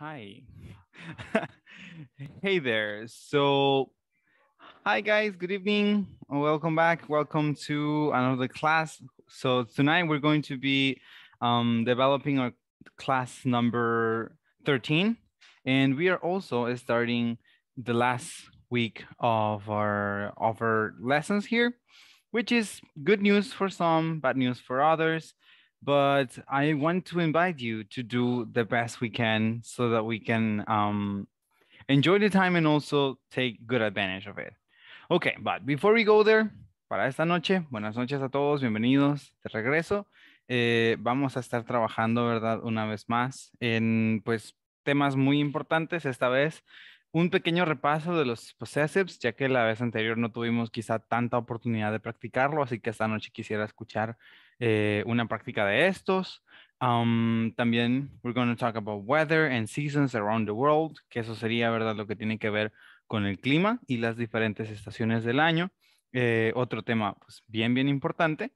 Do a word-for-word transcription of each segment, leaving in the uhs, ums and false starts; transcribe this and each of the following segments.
Hi. Hey there. So, hi guys, good evening. Welcome back. Welcome to another class. So tonight we're going to be um, developing our class number thirteen. And we are also starting the last week of our, of our lessons here, which is good news for some, bad news for others. But I want to invite you to do the best we can so that we can um, enjoy the time and also take good advantage of it. Okay, but before we go there, para esta noche, buenas noches a todos, bienvenidos de regreso. Eh, vamos a estar trabajando, ¿verdad? Una vez más en pues, temas muy importantes. Esta vez un pequeño repaso de los possessives, ya que la vez anterior no tuvimos quizá tanta oportunidad de practicarlo, así que esta noche quisiera escuchar Eh, una práctica de estos. Um, también we're going to talk about weather and seasons around the world, que eso sería, ¿verdad?, lo que tiene que ver con el clima y las diferentes estaciones del año. Eh, otro tema pues, bien, bien importante.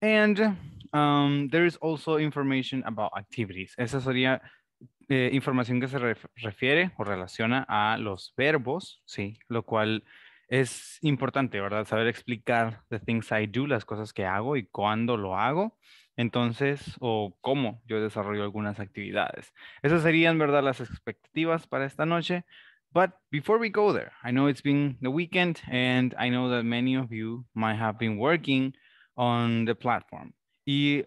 And um, there is also information about activities. Esa sería eh, información que se ref refiere o relaciona a los verbos, sí, lo cual es importante, ¿verdad? Saber explicar the things I do, las cosas que hago y cuándo lo hago, entonces, o cómo yo desarrollo algunas actividades. Esas serían, ¿verdad?, las expectativas para esta noche. But before we go there, I know it's been the weekend and I know that many of you might have been working on the platform. Y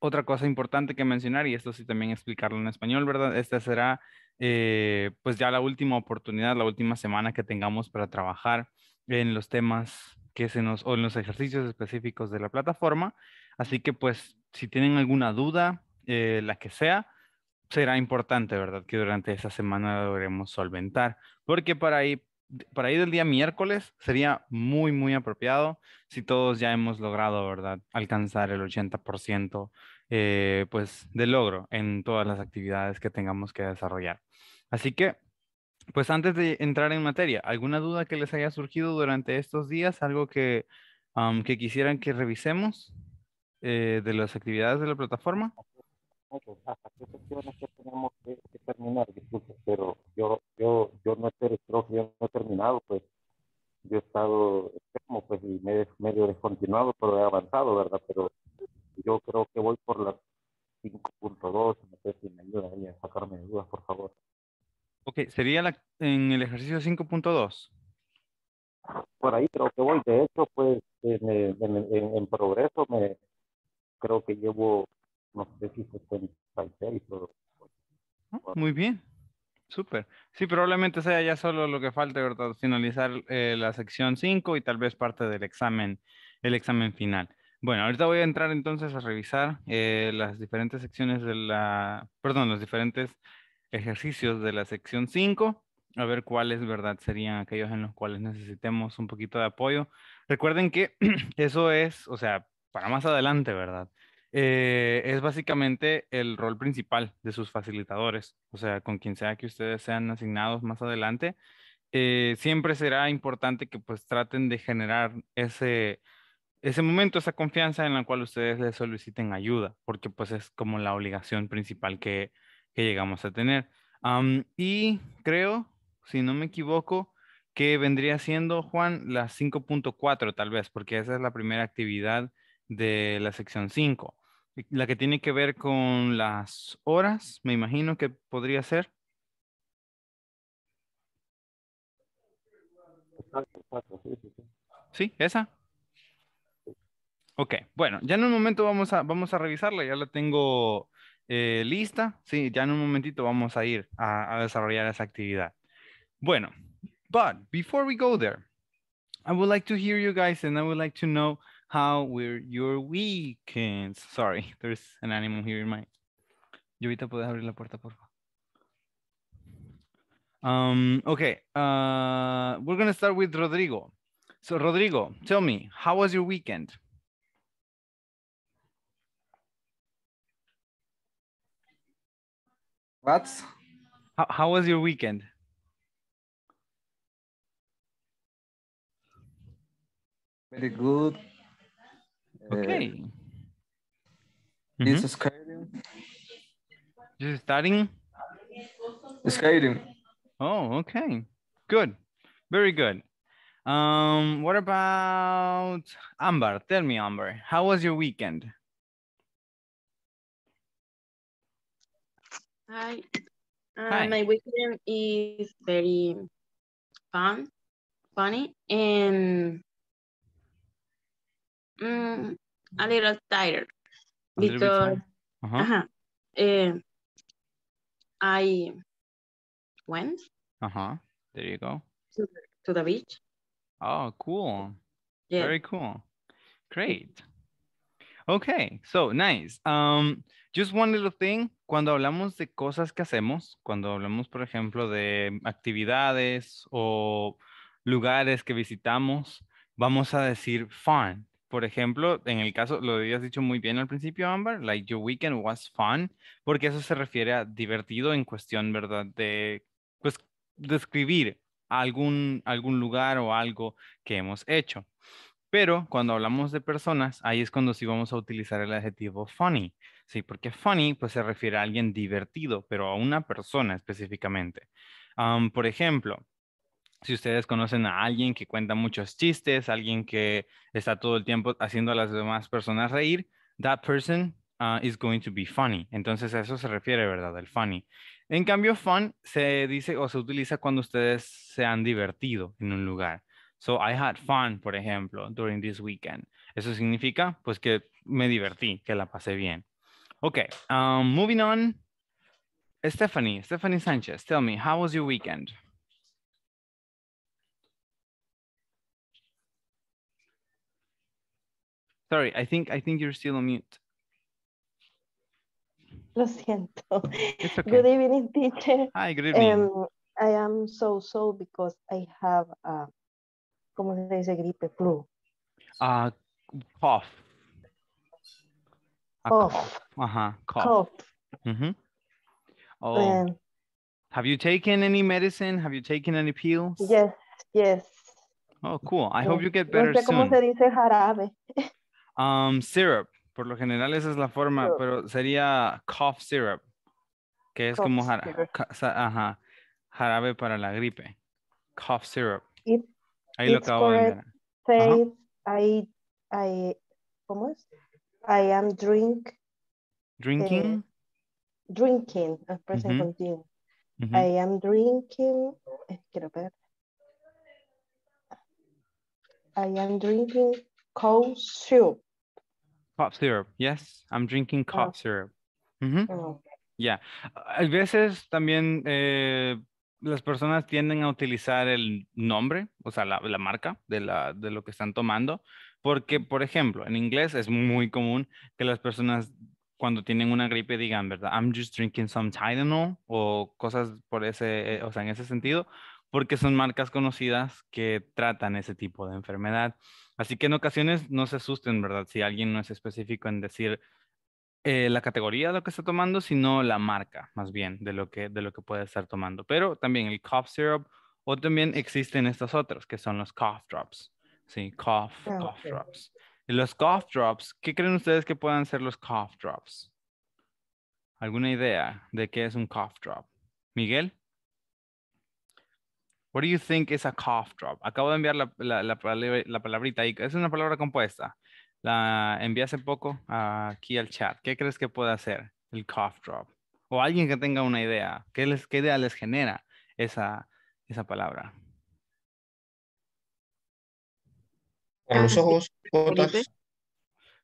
otra cosa importante que mencionar, y esto sí también explicarlo en español, ¿verdad? Esta será Eh, pues ya la última oportunidad, la última semana que tengamos para trabajar en los temas que se nos, o en los ejercicios específicos de la plataforma. Así que pues si tienen alguna duda, eh, la que sea, será importante, ¿verdad?, que durante esa semana logremos solventar. Porque para ahí, para ahí del día miércoles sería muy, muy apropiado si todos ya hemos logrado, ¿verdad?, alcanzar el ochenta por ciento. Eh, pues de logro en todas las actividades que tengamos que desarrollar. Así que, pues antes de entrar en materia, ¿alguna duda que les haya surgido durante estos días? ¿Algo que, um, que quisieran que revisemos eh, de las actividades de la plataforma? ¿Hasta qué secciones tenemos que terminar? Disculpe, pero yo, yo, yo no he terminado, pues yo he estado enfermo, pues y medio descontinuado, pero he avanzado, ¿verdad? Pero yo creo que voy por la cinco punto dos, no sé si me ayuda ahí a sacarme de dudas, por favor. Ok, sería la, en el ejercicio cinco punto dos. Por ahí creo que voy, de hecho, pues en, en, en, en progreso me creo que llevo, no sé si setenta y seis o... Oh, muy bien, súper. Sí, probablemente sea ya solo lo que falte, ¿verdad? Finalizar eh, la sección cinco y tal vez parte del examen, el examen final. Bueno, ahorita voy a entrar entonces a revisar eh, las diferentes secciones de la, perdón, los diferentes ejercicios de la sección cinco, a ver cuáles, ¿verdad?, serían aquellos en los cuales necesitemos un poquito de apoyo. Recuerden que eso es, o sea, para más adelante, ¿verdad? Eh, es básicamente el rol principal de sus facilitadores, o sea, con quien sea que ustedes sean asignados más adelante, eh, siempre será importante que pues traten de generar ese... ese momento, esa confianza en la cual ustedes les soliciten ayuda, porque pues es como la obligación principal que, que llegamos a tener. Um, y creo, si no me equivoco, que vendría siendo, Juan, la cinco punto cuatro tal vez, porque esa es la primera actividad de la sección cinco. La que tiene que ver con las horas, me imagino que podría ser. Sí, esa. Ok, bueno, ya en un momento vamos a, vamos a revisarla, ya la tengo eh, lista. Sí, ya en un momentito vamos a ir a, a desarrollar esa actividad. Bueno, but before we go there, I would like to hear you guys and I would like to know how were your weekends. Sorry, there's an animal here in my... Yovita, ¿puedes abrir la puerta, por favor? Um, ok, uh, we're going to start with Rodrigo. So, Rodrigo, tell me, how was your weekend? What? How, how was your weekend? Very good. Okay. Uh, mm-hmm. Just starting. Just starting? Skating. Oh, okay. Good. Very good. Um, what about Amber? Tell me, Amber, how was your weekend? Hi. Uh, Hi. My weekend is very fun, funny, and um, a little tired a because little tired. Uh-huh. Uh-huh, uh, I went. Uh-huh. There you go. To, to the beach. Oh, cool. Yeah. Very cool. Great. Okay, so nice. Um, just one little thing. Cuando hablamos de cosas que hacemos, cuando hablamos, por ejemplo, de actividades o lugares que visitamos, vamos a decir fun. Por ejemplo, en el caso, lo habías dicho muy bien al principio, Amber, like your weekend was fun, porque eso se refiere a divertido en cuestión, ¿verdad? De, pues, describir algún, algún lugar o algo que hemos hecho. Pero cuando hablamos de personas, ahí es cuando sí vamos a utilizar el adjetivo funny. Sí, porque funny pues se refiere a alguien divertido, pero a una persona específicamente. Um, por ejemplo, si ustedes conocen a alguien que cuenta muchos chistes, alguien que está todo el tiempo haciendo a las demás personas reír, that person uh, is going to be funny. Entonces a eso se refiere, ¿verdad? El funny. En cambio, fun se dice o se utiliza cuando ustedes se han divertido en un lugar. So, I had fun, por ejemplo, during this weekend. Eso significa, pues, que me divertí, que la pasé bien. Okay, um, moving on. Stephanie, Stephanie Sanchez, tell me, how was your weekend? Sorry, I think, I think you're still on mute. Lo siento. It's okay. Good evening, teacher. Hi, good evening. Um, I am so-so because I have a... ¿Cómo se dice gripe? Flu. Uh, cough. A cough. Cough. Uh-huh. Cough. Cough. Mm-hmm. Oh. Um, have you taken any medicine? Have you taken any pills? Yes, yes. Oh, cool. I yes. hope you get better no sé cómo soon. Se dice jarabe. Um, syrup. Por lo general esa es la forma, syrup. Pero sería cough syrup. Que es cough como jarabe. Ajá. Jarabe para la gripe. Cough syrup. It Ahí it's lo acabo correct. De ver. Say, uh-huh. I, I, ¿cómo es? I am drink. Drinking. Eh, drinking. A present mm-hmm. continuous. Mm-hmm. I am drinking. Eh, quiero ver. I am drinking cough syrup. Cough syrup. Yes, I'm drinking cough oh. syrup. Mm-hmm. Oh. Yeah. A veces también. Eh, Las personas tienden a utilizar el nombre, o sea, la, la marca de, la, de lo que están tomando, porque, por ejemplo, en inglés es muy común que las personas cuando tienen una gripe digan, ¿verdad? I'm just drinking some Tylenol o cosas por ese, eh, o sea, en ese sentido, porque son marcas conocidas que tratan ese tipo de enfermedad. Así que en ocasiones no se asusten, ¿verdad? Si alguien no es específico en decir Eh, la categoría de lo que está tomando, sino la marca, más bien, de lo que, de lo que puede estar tomando. Pero también el cough syrup, o también existen estas otras, que son los cough drops. Sí, cough, oh, cough okay. drops. Y los cough drops, ¿qué creen ustedes que puedan ser los cough drops? ¿Alguna idea de qué es un cough drop? ¿Miguel? What do you think is a cough drop? Acabo de enviar la, la, la, palabra, la palabrita ahí. Es una palabra compuesta. La envié hace poco uh, aquí al chat. ¿Qué crees que puede hacer el cough drop? O alguien que tenga una idea. ¿Qué, les, qué idea les genera esa, esa palabra? Con los ojos, gotas.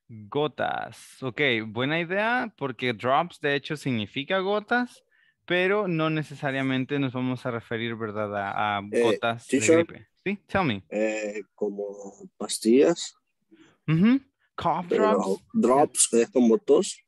Gotas. Ok, buena idea porque drops de hecho significa gotas, pero no necesariamente nos vamos a referir, ¿verdad? A, a gotas eh, de gripe. ¿Sí? Tell me. Eh, como pastillas. Uh-huh. Cough drops. Drops es como tos.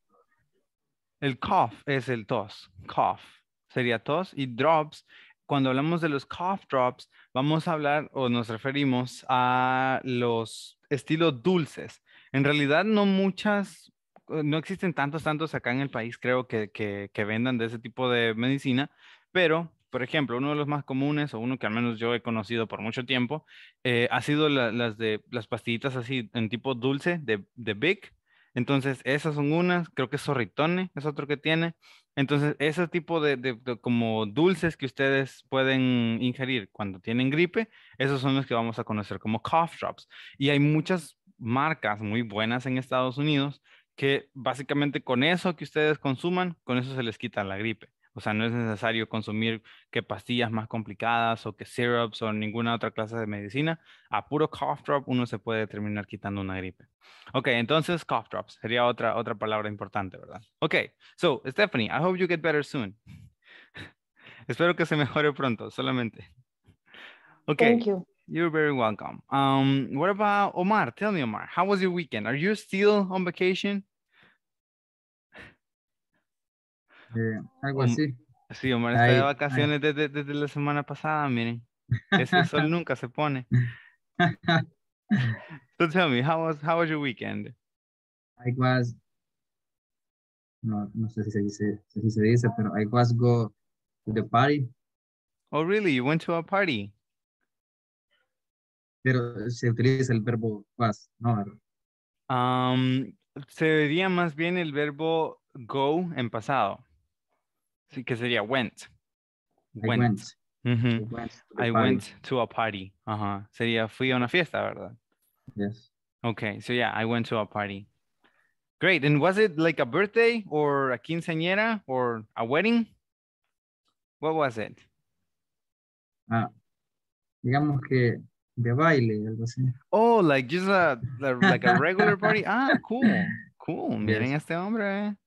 El cough es el tos. Cough sería tos y drops. Cuando hablamos de los cough drops, vamos a hablar o nos referimos a los estilos dulces. En realidad no muchas, no existen tantos, tantos acá en el país, creo que, que, que vendan de ese tipo de medicina, pero... Por ejemplo, uno de los más comunes, o uno que al menos yo he conocido por mucho tiempo, eh, ha sido la, las de las pastillitas así en tipo dulce de, de Vick, Entonces, esas son unas, creo que Sorritone es otro que tiene. Entonces, ese tipo de, de, de como dulces que ustedes pueden ingerir cuando tienen gripe, esos son los que vamos a conocer como cough drops. Y hay muchas marcas muy buenas en Estados Unidos que básicamente con eso que ustedes consuman, con eso se les quita la gripe. O sea, no es necesario consumir que pastillas más complicadas o que syrups o ninguna otra clase de medicina. A puro cough drop uno se puede terminar quitando una gripe. Ok, entonces cough drops sería otra, otra palabra importante, ¿verdad? Ok, so Stephanie, I hope you get better soon. Espero que se mejore pronto, solamente. Ok, thank you. You're very welcome. Um, what about Omar? Tell me, Omar, how was your weekend? Are you still on vacation? Eh, algo así. Sí, Omar está ahí, de vacaciones desde, desde la semana pasada, miren. Ese sol nunca se pone. So tell me, how was, how was your weekend? I was, no, no sé si se dice, si se dice, pero I was go to the party. Oh, really? You went to a party? Pero se utiliza el verbo was, ¿no? Um, se vería más bien el verbo go en pasado. Sí, que sería went. Went. I went, mm-hmm. I went, to, I went to a party. Uh-huh. Sería fui a una fiesta, ¿verdad? Yes. Okay, so yeah, I went to a party. Great, and was it like a birthday or a quinceañera or a wedding? What was it? Ah, digamos que de baile, algo así. Oh, like just a, like a regular party? Ah, cool, cool. Miren yes. Este hombre.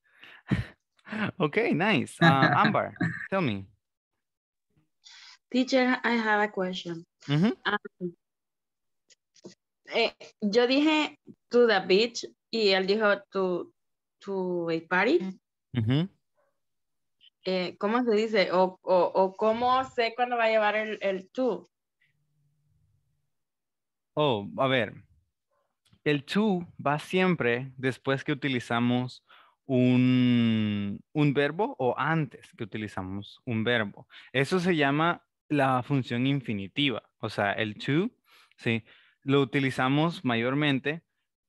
Okay, nice. Uh, Amber, tell me. Teacher, I have a question. Mm-hmm. um, eh, yo dije to the beach y él dijo to, to a party. Mm-hmm. eh, ¿Cómo se dice? O, o, o ¿cómo sé cuándo va a llevar el, el to? Oh, a ver. El to va siempre después que utilizamos Un, un verbo o antes que utilizamos un verbo. Eso se llama la función infinitiva. O sea, el to, ¿sí? Lo utilizamos mayormente,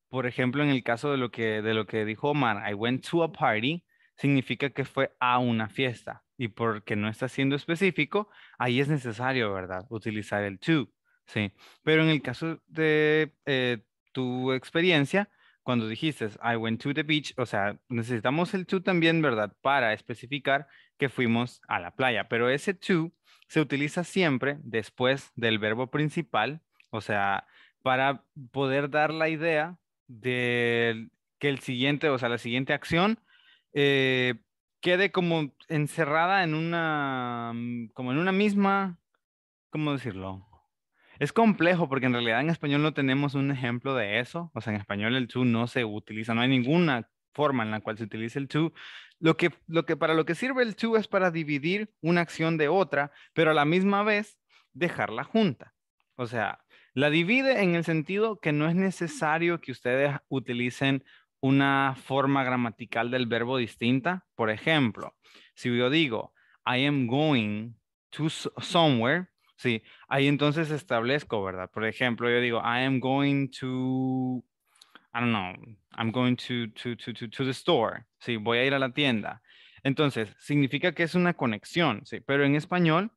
por ejemplo, en el caso de lo que, de lo que dijo Omar, I went to a party, significa que fue a una fiesta. Y porque no está siendo específico, ahí es necesario, ¿verdad? Utilizar el to, ¿sí? Pero en el caso de eh, tu experiencia, cuando dijiste, I went to the beach, o sea, necesitamos el to también, ¿verdad? Para especificar que fuimos a la playa. Pero ese to se utiliza siempre después del verbo principal, o sea, para poder dar la idea de que el siguiente, o sea, la siguiente acción eh, quede como encerrada en una, como en una misma, ¿cómo decirlo? Es complejo porque en realidad en español no tenemos un ejemplo de eso. O sea, en español el to no se utiliza, no hay ninguna forma en la cual se utilice el to. Lo que, lo que, para lo que sirve el to es para dividir una acción de otra, pero a la misma vez dejarla junta. O sea, la divide en el sentido que no es necesario que ustedes utilicen una forma gramatical del verbo distinta. Por ejemplo, si yo digo, I am going to somewhere, sí, ahí entonces establezco, ¿verdad? Por ejemplo, yo digo, I am going to, I don't know, I'm going to, to, to, to, to the store. Sí, voy a ir a la tienda. Entonces, significa que es una conexión, sí. Pero en español,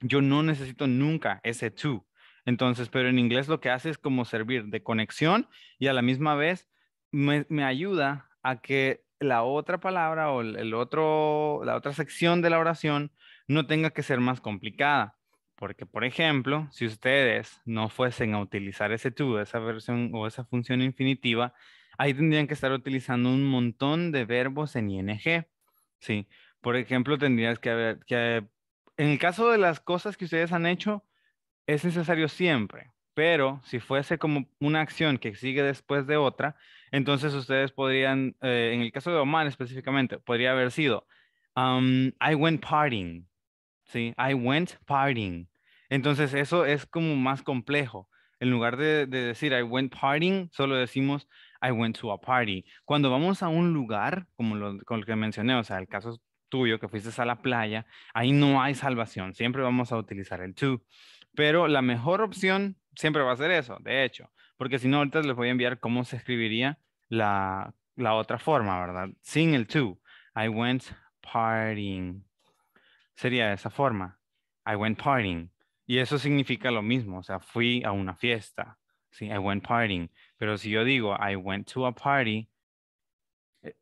yo no necesito nunca ese to. Entonces, pero en inglés lo que hace es como servir de conexión y a la misma vez me, me ayuda a que la otra palabra o el otro, la otra sección de la oración no tenga que ser más complicada. Porque, por ejemplo, si ustedes no fuesen a utilizar ese to, esa versión o esa función infinitiva, ahí tendrían que estar utilizando un montón de verbos en ing. Sí, por ejemplo, tendrías que haber, que, en el caso de las cosas que ustedes han hecho, es necesario siempre. Pero si fuese como una acción que sigue después de otra, entonces ustedes podrían, eh, en el caso de Omar específicamente, podría haber sido, um, I went partying. Sí, I went partying. Entonces eso es como más complejo. En lugar de, de decir I went partying, solo decimos I went to a party. Cuando vamos a un lugar, como lo, como lo que mencioné, o sea, el caso tuyo que fuiste a la playa, ahí no hay salvación. Siempre vamos a utilizar el to. Pero la mejor opción siempre va a ser eso, de hecho. Porque si no, ahorita les voy a enviar cómo se escribiría la, la otra forma, ¿verdad? Sin el to. I went partying. Sería de esa forma. I went partying. Y eso significa lo mismo. O sea, fui a una fiesta. Sí, I went partying. Pero si yo digo I went to a party,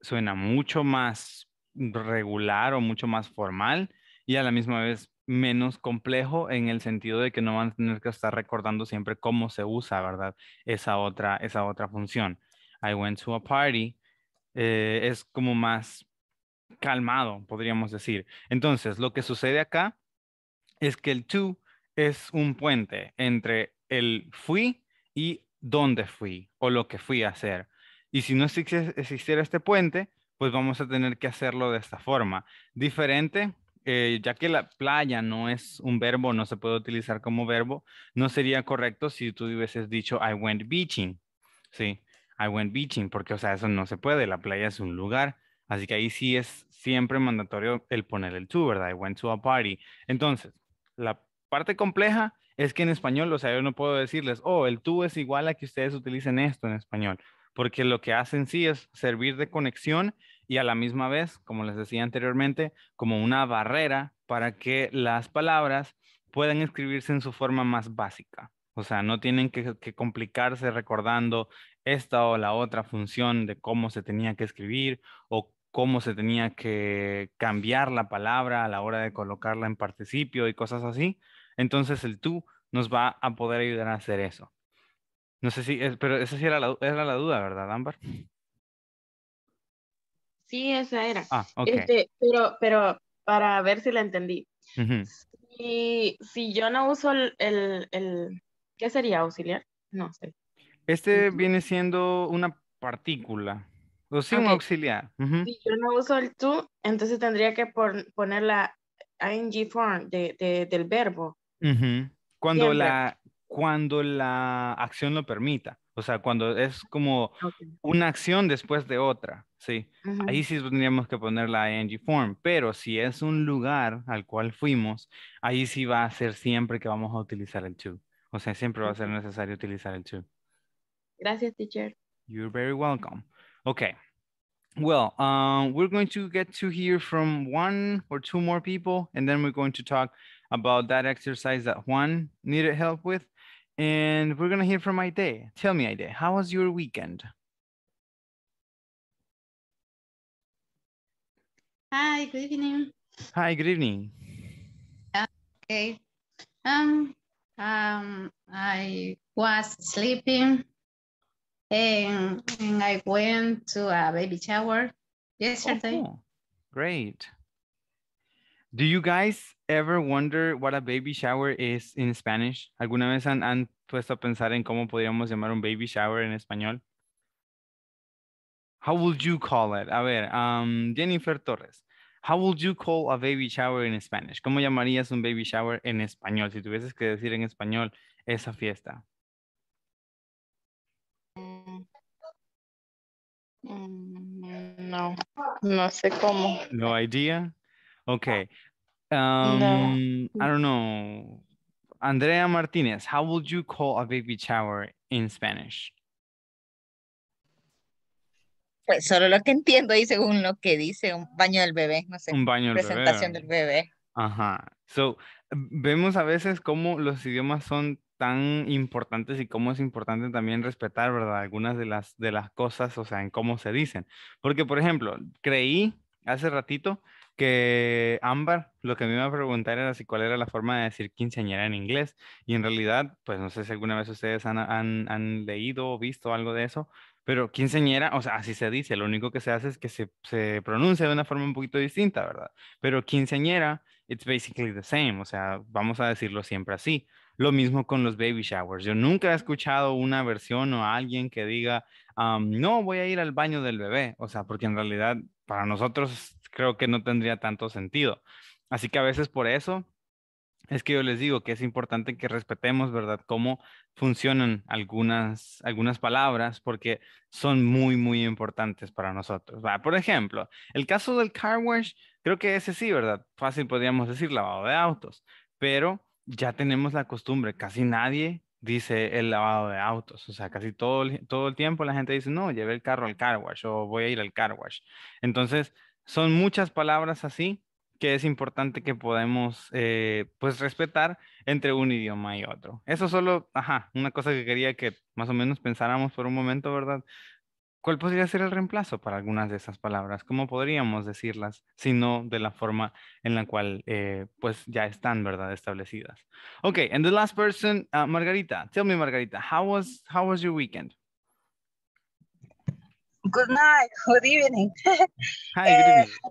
suena mucho más regular o mucho más formal y a la misma vez menos complejo en el sentido de que no van a tener que estar recordando siempre cómo se usa, ¿verdad? Esa otra, esa otra función. I went to a party eh, es como más calmado, podríamos decir. Entonces, lo que sucede acá es que el to es un puente entre el fui y dónde fui o lo que fui a hacer. Y si no existiera este puente, pues vamos a tener que hacerlo de esta forma. Diferente, eh, ya que la playa no es un verbo, no se puede utilizar como verbo, no sería correcto si tú hubieses dicho I went beaching. Sí, I went beaching, porque o sea, eso no se puede, la playa es un lugar. Así que ahí sí es siempre mandatorio el poner el to, ¿verdad? I went to a party. Entonces, la parte compleja es que en español, o sea, yo no puedo decirles, oh, el to es igual a que ustedes utilicen esto en español. Porque lo que hacen sí es servir de conexión y a la misma vez, como les decía anteriormente, como una barrera para que las palabras puedan escribirse en su forma más básica. O sea, no tienen que, que complicarse recordando esta o la otra función de cómo se tenía que escribir o cómo se tenía que cambiar la palabra a la hora de colocarla en participio y cosas así. Entonces el tú nos va a poder ayudar a hacer eso. No sé si, es, pero esa sí era la, era la duda, ¿verdad, Ámbar? Sí, esa era. Ah, ok. Este, pero, pero para ver si la entendí. Uh-huh. si, si yo no uso el, el, el... ¿Qué sería? ¿Auxiliar? No sé. Este uh-huh. viene siendo una partícula. O sí, okay. Un auxiliar. Uh-huh. Si yo no uso el tú, entonces tendría que por, poner la ing form de, de, del verbo. Uh-huh. Cuando Siempre. la... cuando la acción lo permita. O sea, cuando es como okay. una acción después de otra, ¿sí? Uh-huh. Ahí sí tendríamos que poner la ing form, pero si es un lugar al cual fuimos, ahí sí va a ser siempre que vamos a utilizar el to. O sea, siempre va a ser necesario utilizar el to. Gracias, teacher. You're very welcome. Okay. Well, um, we're going to get to hear from one or two more people, and then we're going to talk about that exercise that Juan needed help with. And we're going to hear from Aide. Tell me, Aide, how was your weekend? Hi, good evening. Hi, good evening. Okay. Um, um, I was sleeping and, and I went to a baby shower yesterday. Oh, great. Do you guys ever wonder what a baby shower is in Spanish? ¿Alguna vez han, han puesto a pensar en cómo podríamos llamar un baby shower en español? How would you call it? A ver, um, Jennifer Torres, how would you call a baby shower in Spanish? ¿Cómo llamarías un baby shower en español? Si tuvieses que decir en español esa fiesta. No, no sé cómo. No idea? Okay. Um, no. I don't know. Andrea Martinez, how would you call a baby shower in Spanish? Pues solo lo que entiendo y según lo que dice, un baño del bebé, no sé. Un baño del bebé. Presentación del bebé. Ajá. So, vemos a veces cómo los idiomas son tan importantes y cómo es importante también respetar, ¿verdad? Algunas de las, de las cosas, o sea, en cómo se dicen. Porque, por ejemplo, creí hace ratito que Ámbar, lo que me iba a preguntar era si cuál era la forma de decir quinceañera en inglés. Y en realidad, pues no sé si alguna vez ustedes han, han, han leído o visto algo de eso, pero quinceañera, o sea, así se dice. Lo único que se hace es que se, se pronuncia de una forma un poquito distinta, ¿verdad? Pero quinceañera, it's basically the same. O sea, vamos a decirlo siempre así. Lo mismo con los baby showers. Yo nunca he escuchado una versión o alguien que diga, um, no, voy a ir al baño del bebé. O sea, porque en realidad para nosotros creo que no tendría tanto sentido. Así que a veces por eso es que yo les digo que es importante que respetemos, ¿verdad? Cómo funcionan algunas, algunas palabras porque son muy, muy importantes para nosotros. ¿Va? Por ejemplo, el caso del car wash, creo que ese sí, ¿verdad? Fácil podríamos decir lavado de autos, pero ya tenemos la costumbre, casi nadie dice el lavado de autos. O sea, casi todo el, todo el tiempo la gente dice, no, llevé el carro al car wash o voy a ir al car wash. Entonces, son muchas palabras así que es importante que podemos eh, pues respetar entre un idioma y otro. Eso solo, ajá, una cosa que quería que más o menos pensáramos por un momento, ¿verdad? ¿Cuál podría ser el reemplazo para algunas de esas palabras? ¿Cómo podríamos decirlas si no de la forma en la cual eh, pues ya están, ¿verdad?, establecidas. Okay, and the last person, uh, Margarita. Tell me, Margarita, how was how was your weekend? Good night, good evening. Hi, good evening. Uh,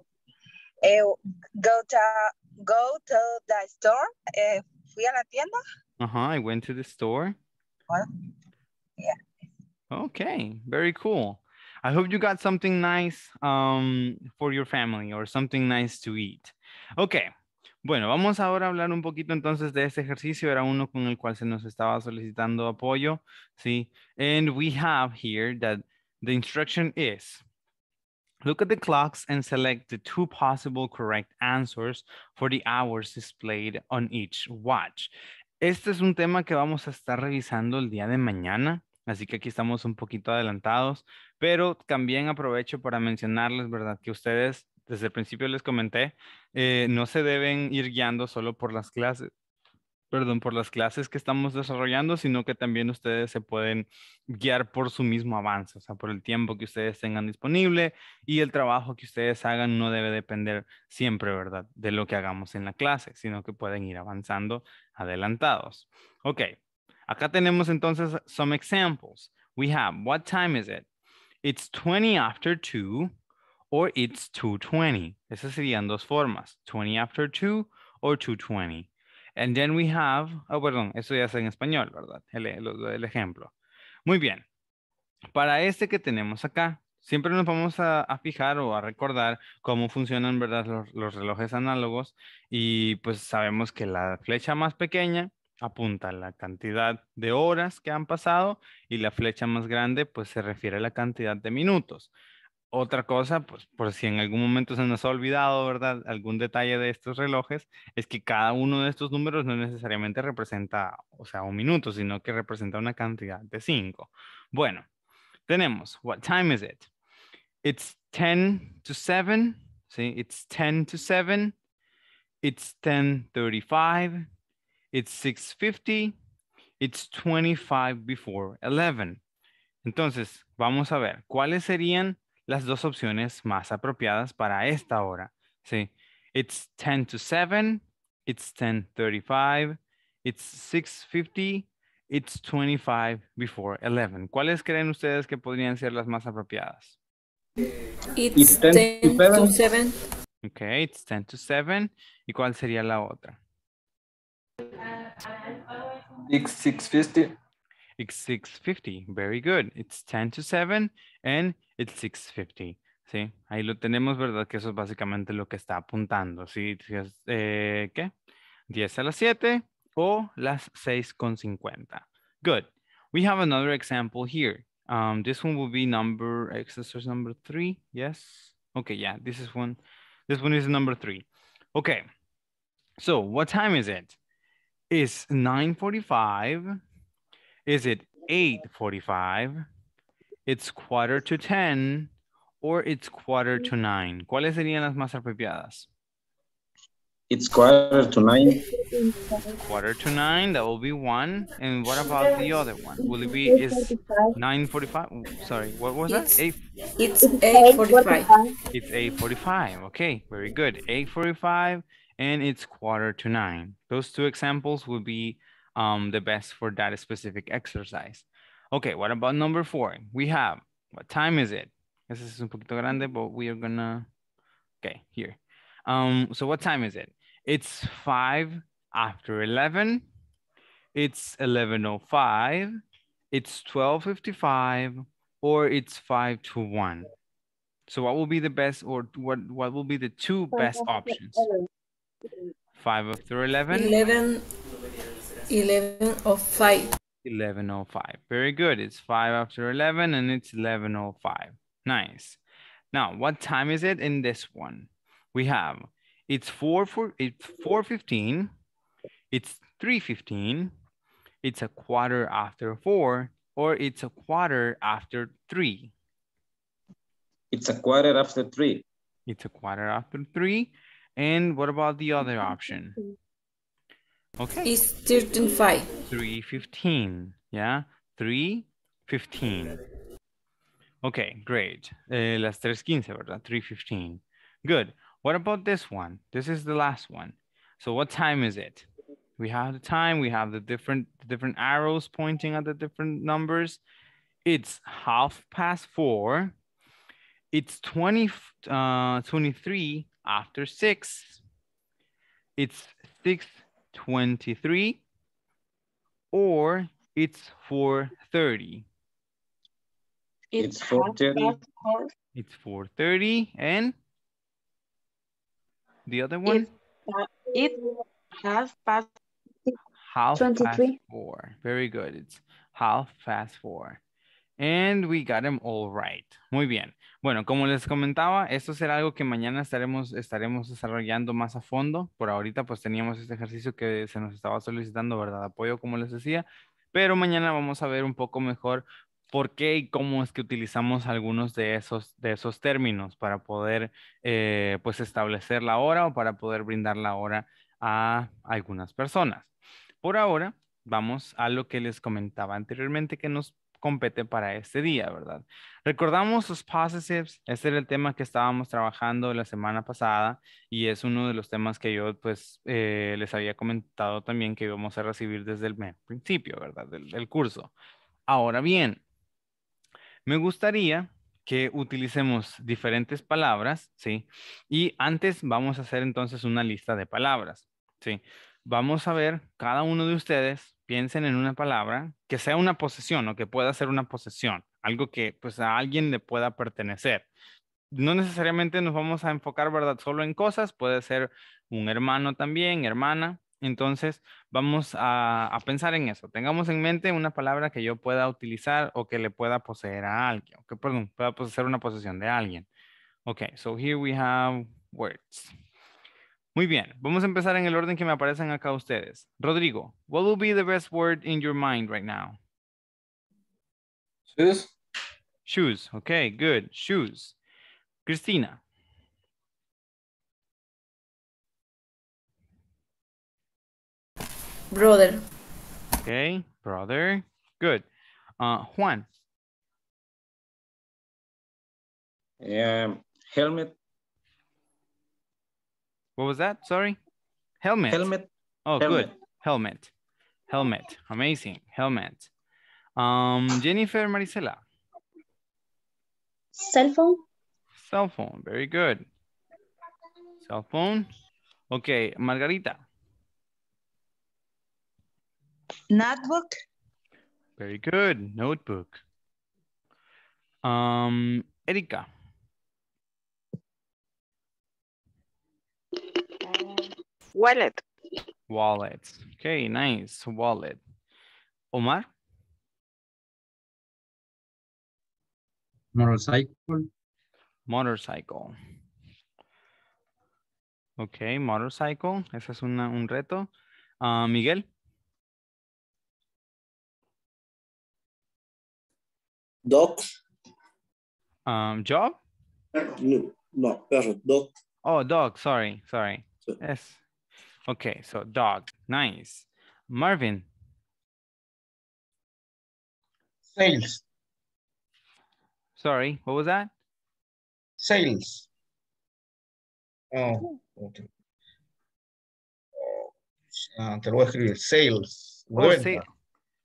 Eh, go to go to the store. Eh, fui a la tienda. Uh huh. I went to the store. Well, yeah. Okay. Very cool. I hope you got something nice um, for your family or something nice to eat. Okay. Bueno, vamos ahora a hablar un poquito entonces de este ejercicio. Era uno con el cual se nos estaba solicitando apoyo, sí. And we have here that the instruction is. Look at the clocks and select the two possible correct answers for the hours displayed on each watch. Este es un tema que vamos a estar revisando el día de mañana, así que aquí estamos un poquito adelantados, pero también aprovecho para mencionarles, ¿verdad?, que ustedes, desde el principio les comenté, eh, no se deben ir guiando solo por las clases. Perdón, por las clases que estamos desarrollando, sino que también ustedes se pueden guiar por su mismo avance, o sea, por el tiempo que ustedes tengan disponible y el trabajo que ustedes hagan no debe depender siempre, ¿verdad?, de lo que hagamos en la clase, sino que pueden ir avanzando adelantados. Ok, acá tenemos entonces some examples. We have, what time is it? It's twenty after two or it's two twenty. Esas serían dos formas, twenty after two or two twenty. And then we have, oh, perdón, eso ya es en español, ¿verdad? El, el, el ejemplo. Muy bien. Para este que tenemos acá, siempre nos vamos a, a fijar o a recordar cómo funcionan, ¿verdad?, los, los relojes análogos. Y pues sabemos que la flecha más pequeña apunta a la cantidad de horas que han pasado y la flecha más grande pues se refiere a la cantidad de minutos. Otra cosa, pues por si en algún momento se nos ha olvidado, ¿verdad?, algún detalle de estos relojes, es que cada uno de estos números no necesariamente representa, o sea, un minuto, sino que representa una cantidad de cinco. Bueno, tenemos, what time is it? It's ten to seven, ¿sí? It's ten to seven, it's ten thirty-five, it's six fifty, it's twenty-five before eleven. Entonces, vamos a ver, ¿cuáles serían las dos opciones más apropiadas para esta hora? Sí, it's ten to seven, it's ten thirty-five, it's six fifty, it's twenty-five before eleven. ¿Cuáles creen ustedes que podrían ser las más apropiadas? It's, it's ten to seven. Ok, it's ten to seven. ¿Y cuál sería la otra? It's six fifty. It's six fifty. Very good. It's ten to seven and it's six fifty. Sí, ahí lo tenemos, ¿verdad? Que eso es básicamente lo que está apuntando. Sí, eh, ¿qué? diez a las siete o las seis con cincuenta. Good. We have another example here. Um, this one will be number, exercise number three. Yes. Okay, yeah, this is one. This one is number three. Okay. So what time is it? It's nine forty-five. Is it eight forty-five, it's quarter to ten, or it's quarter to nine? ¿Cuáles serían las más apropiadas? It's quarter to nine. Quarter to nine, that will be one. And what about the other one? Will it be, is nine forty-five? Sorry, what was it's, that? Eight? It's eight forty-five. It's eight forty-five, okay, very good. eight forty-five and it's quarter to nine. Those two examples will be Um, the best for that specific exercise. Okay, what about number four? We have, what time is it? This is un poquito grande, but we are gonna, okay, here. Um, so what time is it? It's five after eleven, it's eleven oh five, it's twelve fifty-five, or it's five to one. So what will be the best, or what, what will be the two best options? five after eleven? eleven. eleven oh five. eleven oh five. Very good. It's five after eleven and it's eleven oh five. Nice. Now, what time is it in this one? We have, it's four for, it's four fifteen, it's three fifteen, it's a quarter after four, or it's a quarter after three. It's a quarter after three. It's a quarter after three. And what about the other option? Okay. It's three fifteen. three fifteen. Yeah. three fifteen. Okay, great. Eh, las tres quince, ¿verdad? three fifteen. Good. What about this one? This is the last one. So what time is it? We have the time. We have the different, different arrows pointing at the different numbers. It's half past four. It's twenty, uh, twenty-three after six. It's six twenty-three. Or it's four thirty. It's four thirty. It's four thirty. And the other one? It's half past half past four. Very good. It's half past four. And we got them all right. Muy bien. Bueno, como les comentaba, esto será algo que mañana estaremos, estaremos desarrollando más a fondo. Por ahorita pues teníamos este ejercicio que se nos estaba solicitando, ¿verdad? Apoyo, como les decía. Pero mañana vamos a ver un poco mejor por qué y cómo es que utilizamos algunos de esos, de esos términos para poder eh, pues establecer la hora o para poder brindar la hora a algunas personas. Por ahora, vamos a lo que les comentaba anteriormente que nos compete para este día, ¿verdad? Recordamos los possessives. Este era el tema que estábamos trabajando la semana pasada y es uno de los temas que yo pues eh, les había comentado también que íbamos a recibir desde el principio, ¿verdad? Del, del curso. Ahora bien, me gustaría que utilicemos diferentes palabras, ¿sí? Y antes vamos a hacer entonces una lista de palabras, ¿sí? Vamos a ver, cada uno de ustedes piensen en una palabra que sea una posesión o que pueda ser una posesión, algo que pues a alguien le pueda pertenecer. No necesariamente nos vamos a enfocar, ¿verdad? Solo en cosas, puede ser un hermano también, hermana. Entonces, vamos a, a pensar en eso. Tengamos en mente una palabra que yo pueda utilizar o que le pueda poseer a alguien. O que, perdón, pueda poseer una posesión de alguien. Ok, so here we have words. Muy bien, vamos a empezar en el orden que me aparecen acá ustedes. Rodrigo, what will be the best word in your mind right now? Shoes. Shoes, ok, good, shoes. Cristina. Brother. Okay, brother. Good. Uh, Juan. Um, helmet. What was that? Sorry. Helmet. Helmet. Oh, helmet. Good. Helmet. Helmet. Amazing. Helmet. Um, Jennifer Marisela. Cell phone. Cell phone. Very good. Cell phone. Okay, Margarita. Notebook. Very good. Notebook. Um, Erika. Wallet. Wallet. Okay, nice. Wallet. Omar. Motorcycle. Motorcycle. Okay, motorcycle. Ese es una, un reto. Uh, Miguel. Dog. Um, job? No, no, perro, dog. Oh, dog, sorry, sorry. So, yes. Okay, so dog, nice. Marvin. Sales. Sorry, what was that? Sales. Oh, okay. Uh, te lo voy a escribir, sales. Oh, sales.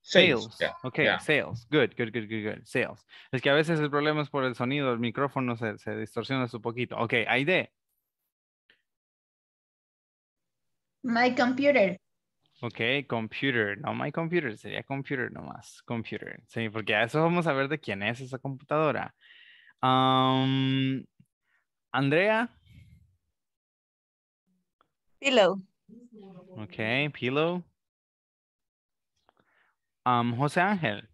Sales, sales. Yeah. Ok, yeah. Sales, good, good, good, good, good, sales. Es que a veces el problema es por el sonido, el micrófono se, se distorsiona un poquito. Ok, Aide. My computer. Ok, computer, no my computer, sería computer nomás, computer. Sí, porque a eso vamos a ver de quién es esa computadora. Um, Andrea. Pillow. Ok, pillow. Um, José Ángel.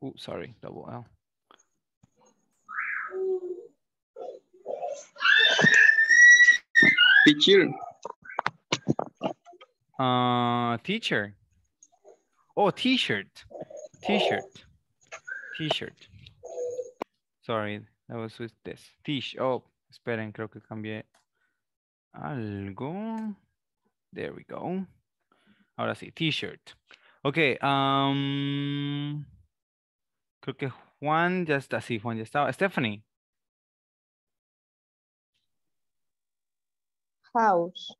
Oh, sorry, double L. Teacher. Uh, teacher. Oh, t-shirt. T-shirt. T-shirt. Sorry, I was with this. T-shirt. Oh, esperen, creo que cambié algo. There we go. Ahora sí, t-shirt. Ok, um, creo que Juan ya está. Sí, Juan ya estaba. Stephanie. House.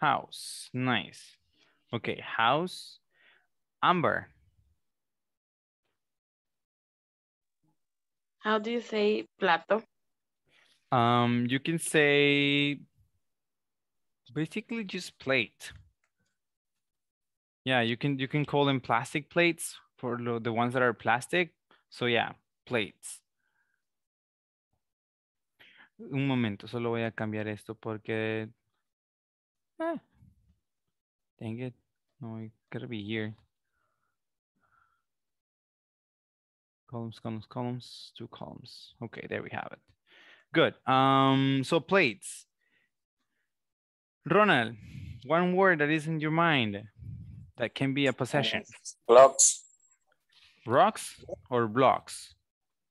House, nice. Ok, house. Amber. How do you say plato? Um, you can say basically just plate. Yeah, you can you can call them plastic plates for the ones that are plastic. So yeah, plates. Un momento, solo voy a cambiar esto porque eh, dang it, no, it gotta be here. Columns, columns, columns, two columns. Okay, there we have it. Good. Um, so plates. Ronald, one word that is in your mind that can be a possession. Blocks. Rocks or blocks?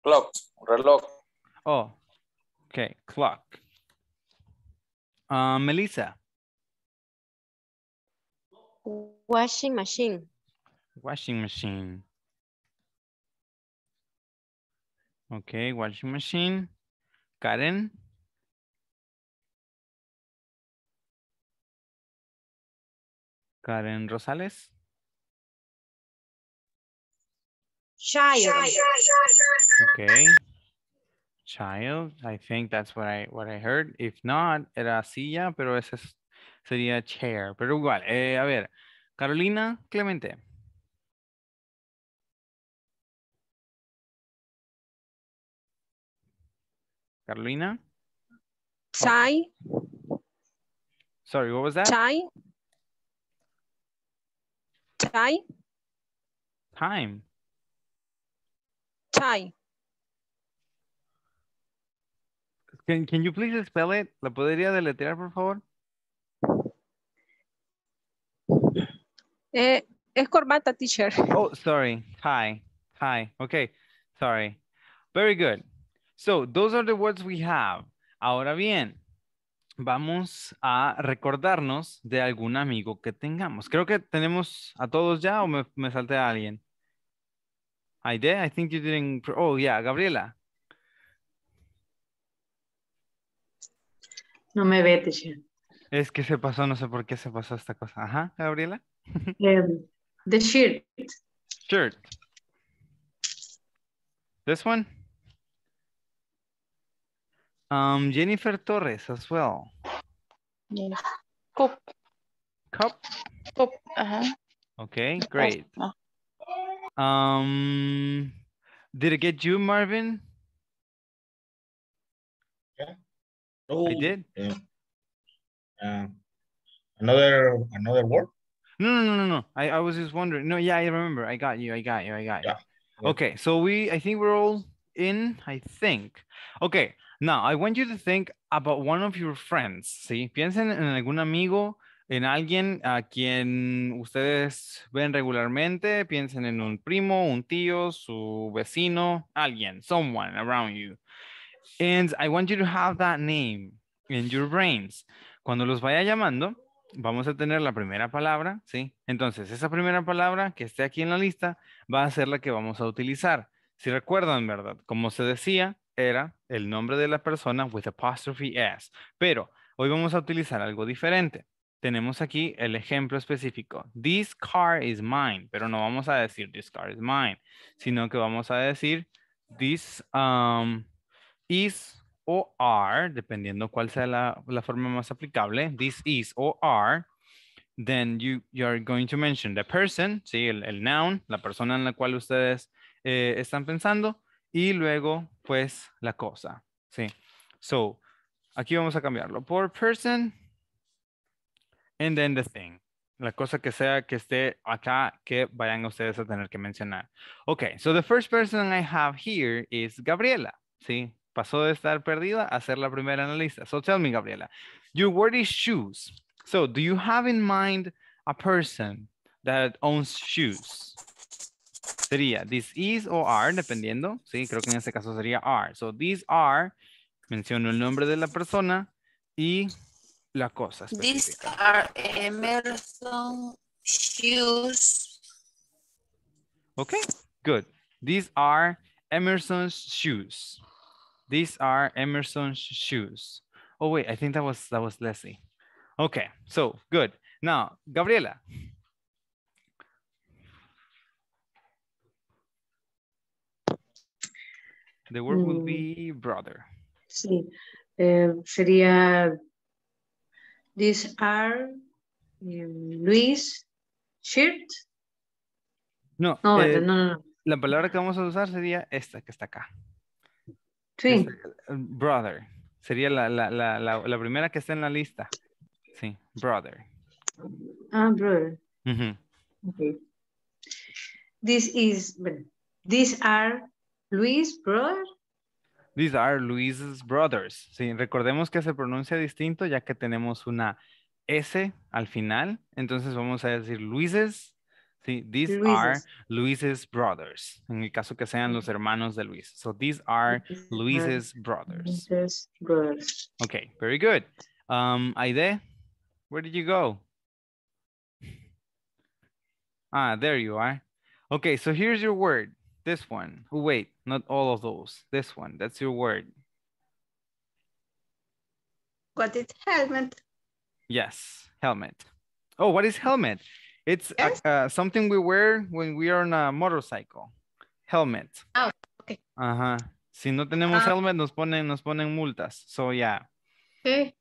Clocks, reloj. Oh, okay, clock. Uh, Melissa. Washing machine. Washing machine. Okay, washing machine. Karen. Karen Rosales. Child. Okay. Child. I think that's what I what I heard. If not, era silla, pero ese sería chair. Pero igual. Eh, a ver. Carolina Clemente. Carolina? Chai. Oh. Sorry, what was that? Chai. Chai. Time. Chai. Can, can you please spell it? ¿La podría deletrear, por favor? Eh, es corbata, teacher. Oh, sorry. Hi. Hi. Okay. Sorry. Very good. So, those are the words we have. Ahora bien, vamos a recordarnos de algún amigo que tengamos. Creo que tenemos a todos ya o me, me salté a alguien. I did? I think you didn't. Oh, yeah, Gabriela. No me ve, teacher. Es que se pasó, no sé por qué se pasó esta cosa. Ajá, Gabriela. Um, the shirt. Shirt. This one? Um, Jennifer Torres as well. Yeah. Cup. Cup? Cup, uh-huh. Okay, great. Um, did it get you, Marvin? Yeah. Oh, I did? Yeah. Uh, another, another word? No, no, no, no, no. I, I was just wondering. No, yeah, I remember. I got you, I got you, I got you. Yeah. Okay, so we, I think we're all in, I think. Okay. Now, I want you to think about one of your friends, ¿sí? Piensen en algún amigo, en alguien a quien ustedes ven regularmente. Piensen en un primo, un tío, su vecino, alguien, someone around you. And I want you to have that name in your brains. Cuando los vaya llamando, vamos a tener la primera palabra, ¿sí? Entonces, esa primera palabra que esté aquí en la lista va a ser la que vamos a utilizar. Si recuerdan, ¿verdad? Como se decía, era el nombre de la persona with apostrophe S. Pero hoy vamos a utilizar algo diferente. Tenemos aquí el ejemplo específico. This car is mine. Pero no vamos a decir this car is mine. Sino que vamos a decir this um, is o are. Dependiendo cuál sea la, la forma más aplicable. This is o are. Then you, you are going to mention the person. Sí, el, el noun. La persona en la cual ustedes eh, están pensando. Y luego, pues, la cosa, ¿sí? So, aquí vamos a cambiarlo por person and then the thing. La cosa que sea que esté acá que vayan ustedes a tener que mencionar. Okay, so the first person I have here is Gabriela, ¿sí? Pasó de estar perdida a ser la primera en la lista. So, tell me, Gabriela, your word is shoes. So, do you have in mind a person that owns shoes. Sería this is o are, dependiendo. Sí, creo que en este caso sería are. So these are, menciono el nombre de la persona y la cosa específica. These are Emerson shoes. Okay, good. These are Emerson's shoes. These are Emerson's shoes. Oh wait, I think that was that was Leslie. Okay, so good. Now, Gabriela. The word will be brother. Sí, eh, sería these are um, Luis shirt. No, no, eh, no, no, no. La palabra que vamos a usar sería esta que está acá. Sí. Esta, brother. Sería la, la, la, la, la primera que está en la lista. Sí, brother. Ah, brother. Mm-hmm. Okay. This is, these are Luis brother. These are Luis's brothers. Sí, recordemos que se pronuncia distinto ya que tenemos una S al final. Entonces vamos a decir Luis's. Sí, these Luises. Are Luis's brothers. En el caso que sean los hermanos de Luis. So these are Luis's brothers. Luis's brothers. Okay, very good. Um, Aide, where did you go? Ah, there you are. Okay, so here's your word. This one. Oh, wait, not all of those. This one, that's your word. What is helmet? Yes, helmet. Oh, what is helmet? It's yes. uh, something we wear when we are on a motorcycle. Helmet. Oh, okay. Ajá. Si no tenemos uh, helmet, nos ponen, nos ponen multas. So, yeah. Okay.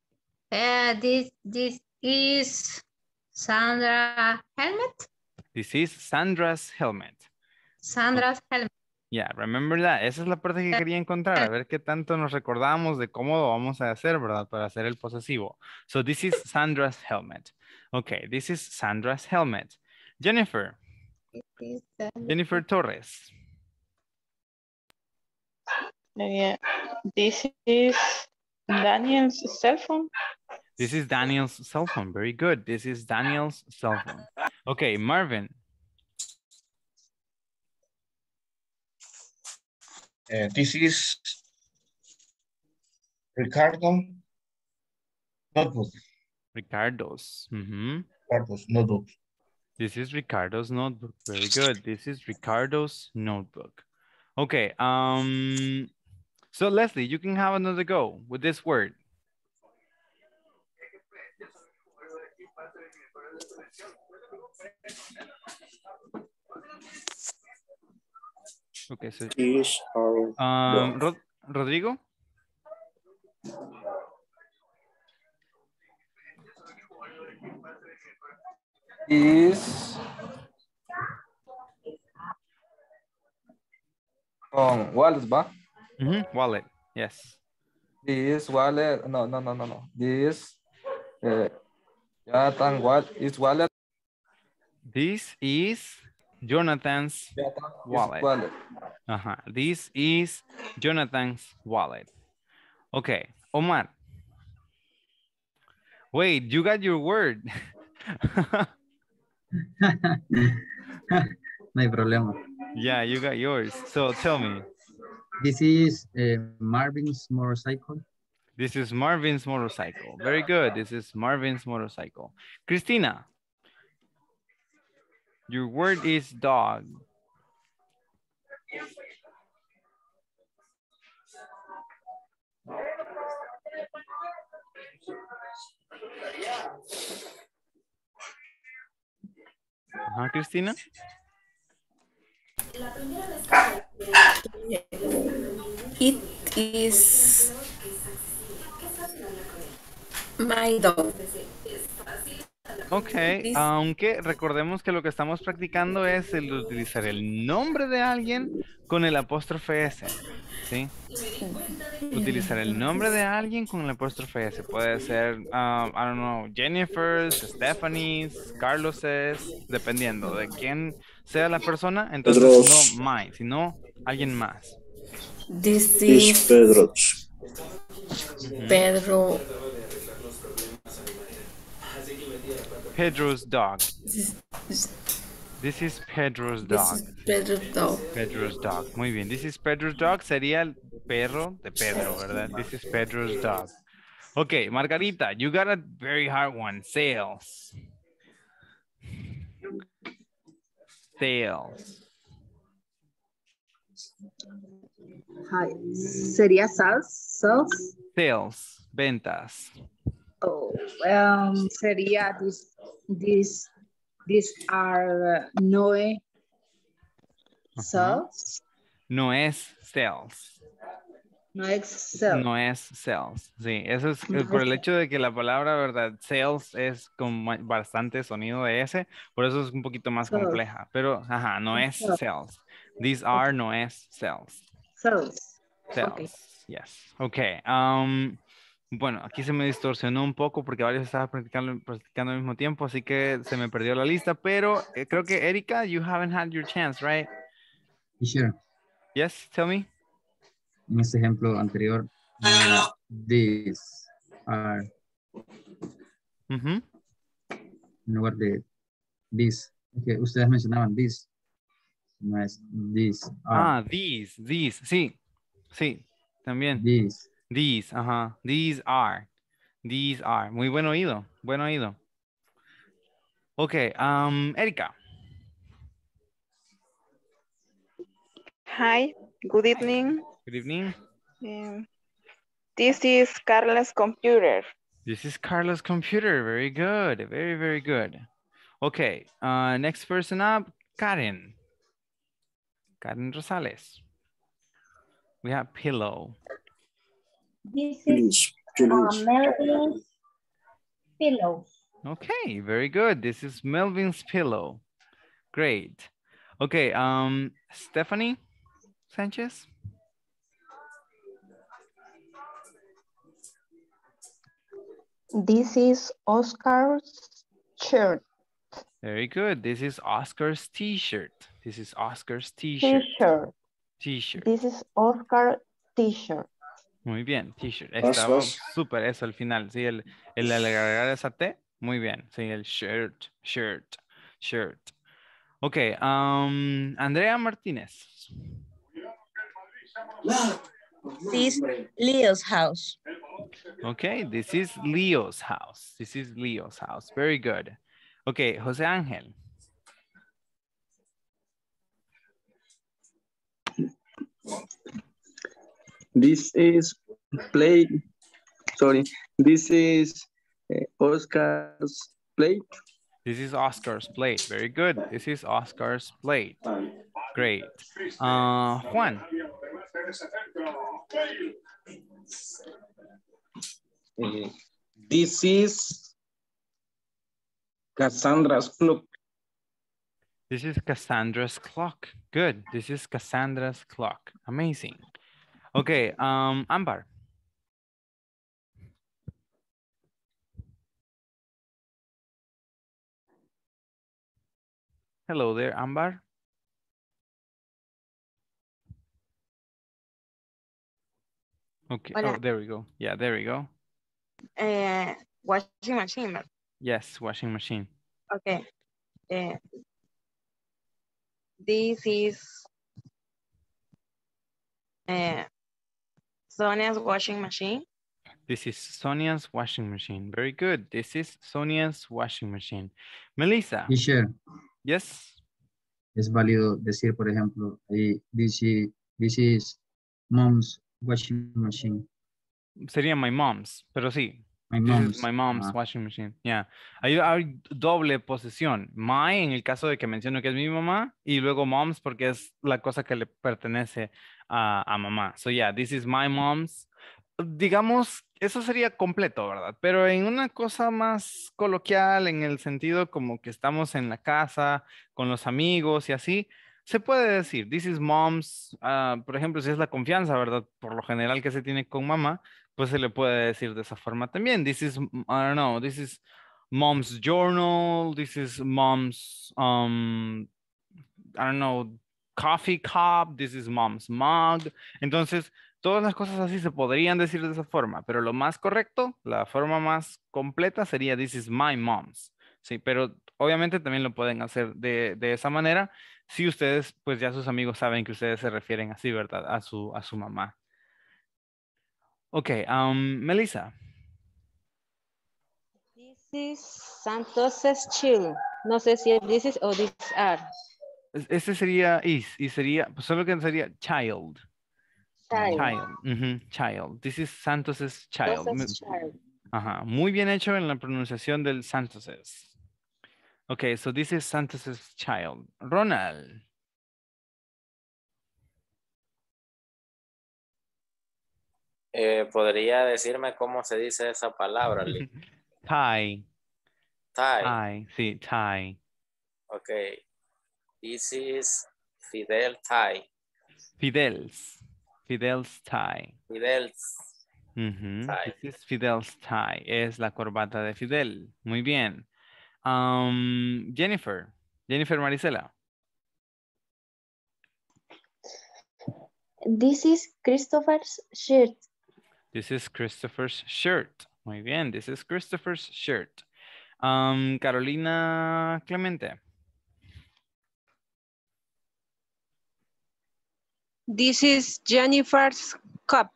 Uh, this, this is Sandra's helmet? This is Sandra's helmet. Sandra's helmet. Yeah, remember that. Esa es la parte que quería encontrar. A ver qué tanto nos recordamos de cómo lo vamos a hacer, ¿verdad? Para hacer el posesivo. So, this is Sandra's helmet. Okay, this is Sandra's helmet. Jennifer. Jennifer Torres. Yeah. This is Daniel's cell phone. This is Daniel's cell phone. Very good. This is Daniel's cell phone. Okay, Marvin. Uh, this is Ricardo notebook. Ricardo's. Mm-hmm. Ricardo's notebook. This is Ricardo's notebook. Very good. This is Ricardo's notebook. Okay. Um. So Leslie, you can have another go with this word. Okay. So. Um. Rod Rodrigo. Is um wallet, ba? Mm-hmm. Wallet, yes. This wallet, no, no, no, no, no. This, uh, Jonathan wallet is wallet. This is Jonathan's Jonathan wallet. Is wallet. Uh-huh. This is Jonathan's wallet. Okay, Omar. Wait, you got your word. No problem. Yeah, you got yours. So tell me. This is uh, Marvin's motorcycle. This is Marvin's motorcycle. Very good. This is Marvin's motorcycle. Christina, your word is dog. Uh-huh, Cristina. It is my dog. Ok, aunque recordemos que lo que estamos practicando es el utilizar el nombre de alguien con el apóstrofe S. ¿Sí? Utilizar el nombre de alguien con el apóstrofe S. Puede ser, um, I don't know, Jennifer's, Stephanie's, Carlos's, dependiendo de quién sea la persona. Entonces Pedro's. No mine, sino alguien más. This is Pedro. Pedro. Pedro's dog. This is This is Pedro's dog. This is Pedro's dog. Pedro's dog. Muy bien. This is Pedro's dog sería el perro de Pedro, ¿verdad? This is Pedro's dog. Okay, Margarita, you got a very hard one. Sales. Sales. Hi. Sería sales. Sales. Sales. Ventas. Oh, um, sería this. This. These are no sales. No es sales. No es sales. No es sales. Sí, eso es no por es el hecho de que la palabra, ¿verdad? Sales es con bastante sonido de S, por eso es un poquito más sales. Compleja. Pero, ajá, no es sales. sales. These are, no es sales. Sales. Sales, okay. Yes. Ok. Um, Bueno, aquí se me distorsionó un poco porque varios estaban practicando, practicando al mismo tiempo, así que se me perdió la lista, pero eh, creo que, Erika, you haven't had your chance, right? Sure. Yes, tell me. En este ejemplo anterior, uh, these are... Uh-huh. En lugar de these, que okay, ustedes mencionaban these, no es these are. Ah, these, these, sí, sí, también. These. These, ajá, uh-huh. These are, these are. Muy buen oído, buen oído. Ok, um, Erika. Hi, good evening. Good evening. Um, this is Carla's computer. This is Carla's computer, very good, very, very good. Ok, uh, next person up, Karen. Karen Rosales. We have pillow. This is uh, Melvin's pillow. Okay, very good. This is Melvin's pillow. Great. Okay, um, Stephanie Sanchez. This is Oscar's shirt. Very good. This is Oscar's t-shirt. This is Oscar's t-shirt. T-shirt. T-shirt. This is Oscar's t-shirt. Muy bien, t-shirt. Estaba súper eso al final. Sí, el, el agregar esa T, muy bien. Sí, el shirt, shirt, shirt. Ok, um, Andrea Martínez. This is Leo's house. Ok, this is Leo's house. This is Leo's house. Very good. Ok, José Ángel. This is play, sorry, this is uh, Oscar's plate. This is Oscar's plate, very good. This is Oscar's plate, great. Uh, Juan. Uh, this is Cassandra's clock. This is Cassandra's clock, good. This is Cassandra's clock, amazing. Okay, um, Ambar. Hello there, Ambar. Okay, hola. Oh, there we go. Yeah, there we go. Uh, washing machine. Yes, washing machine. Okay. Uh, this is... Uh, Sonia's washing machine. This is Sonia's washing machine. Very good. This is Sonia's washing machine. Melissa. Teacher. Yes. Es válido decir, por ejemplo, this is, this is mom's washing machine. Sería my mom's, pero sí. My mom's, this is my mom's ah. washing machine. Yeah. Hay, hay doble posesión. My en el caso de que menciono que es mi mamá y luego mom's porque es la cosa que le pertenece a, a mamá. So yeah, this is my mom's. Digamos, eso sería completo, ¿verdad? Pero en una cosa más coloquial, en el sentido como que estamos en la casa, con los amigos y así, se puede decir, this is mom's, uh, por ejemplo, si es la confianza, ¿verdad? Por lo general que se tiene con mamá, pues se le puede decir de esa forma también. This is, I don't know, this is mom's journal, this is mom's, um, I don't know, coffee cup, this is mom's mug. Entonces, todas las cosas así se podrían decir de esa forma, pero lo más correcto, la forma más completa sería this is my mom's. Sí, pero Obviamente también lo pueden hacer de, de esa manera, si ustedes, pues ya sus amigos saben que ustedes se refieren así, ¿verdad? A su, a su mamá. Ok, um, Melissa. This is Santos es chill. No sé si es this is o this are. Este sería is, y sería, pues solo que sería child. Child. Child. Mm-hmm. Child. This is Santos's child. Santos's child. Ajá. Muy bien hecho en la pronunciación del Santos's. Ok, so this is Santos's child. Ronald. Eh, ¿Podría decirme cómo se dice esa palabra, Lee? Tie. Tie. Tie. Sí, tie. Ok. This is Fidel tie. Fidel's. Fidel's tie. Fidel's uh-huh. tie. This is Fidel's tie. Es la corbata de Fidel. Muy bien. Um, Jennifer. Jennifer Marisela. This is Christopher's shirt. This is Christopher's shirt. Muy bien. This is Christopher's shirt. Um, Carolina Clemente. This is Jennifer's cup.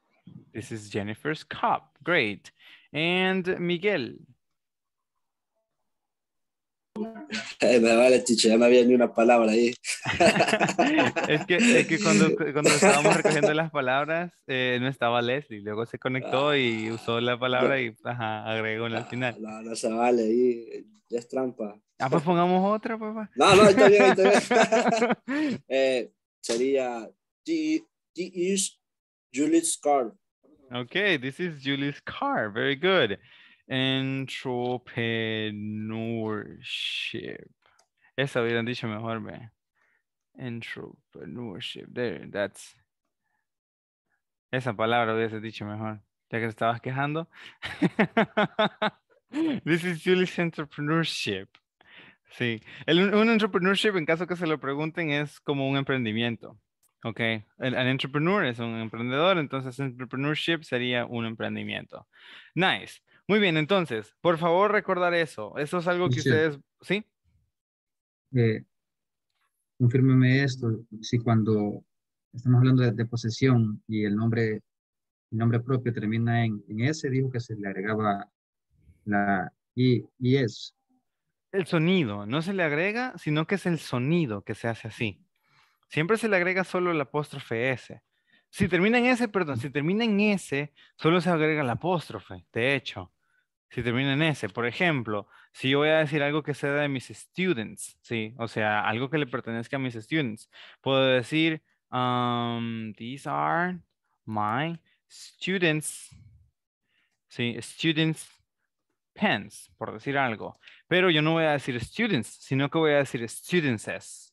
This is Jennifer's cup. Great. And Miguel. Me vale, chicha, ya no había ni una palabra ahí. es, que, es que cuando, cuando estábamos recogiendo las palabras, eh, no estaba Leslie. Luego se conectó ah, y usó la palabra y ajá, agregó en el final. No, no se vale, ahí ya es trampa. Ah, pues pongamos otra, papá. No, no, está bien, está bien. eh, sería... This is Julie's car. Okay, this is Julie's car. Very good. Entrepreneurship. Eso hubieran dicho mejor, man. Entrepreneurship. There, that's. Esa palabra hubiese dicho mejor. Ya que te estabas quejando. This is Julie's entrepreneurship. Sí. El, un entrepreneurship, en caso que se lo pregunten, es como un emprendimiento. Ok, an entrepreneur es un emprendedor, entonces entrepreneurship sería un emprendimiento. Nice. Muy bien, entonces, por favor recordar eso. Eso es algo que sí. ustedes... ¿Sí? Eh, confírmeme esto. Si cuando estamos hablando de, de posesión y el nombre, el nombre propio termina en, en S, dijo que se le agregaba la I, y es. El sonido. No se le agrega, sino que es el sonido que se hace así. Siempre se le agrega solo el apóstrofe S. Si termina en S, perdón, si termina en S, solo se agrega el apóstrofe, de hecho. Si termina en S, por ejemplo, si yo voy a decir algo que sea de mis students, ¿sí? O sea, algo que le pertenezca a mis students, puedo decir, um, these are my students, ¿sí? Students pens, por decir algo. Pero yo no voy a decir students, sino que voy a decir students.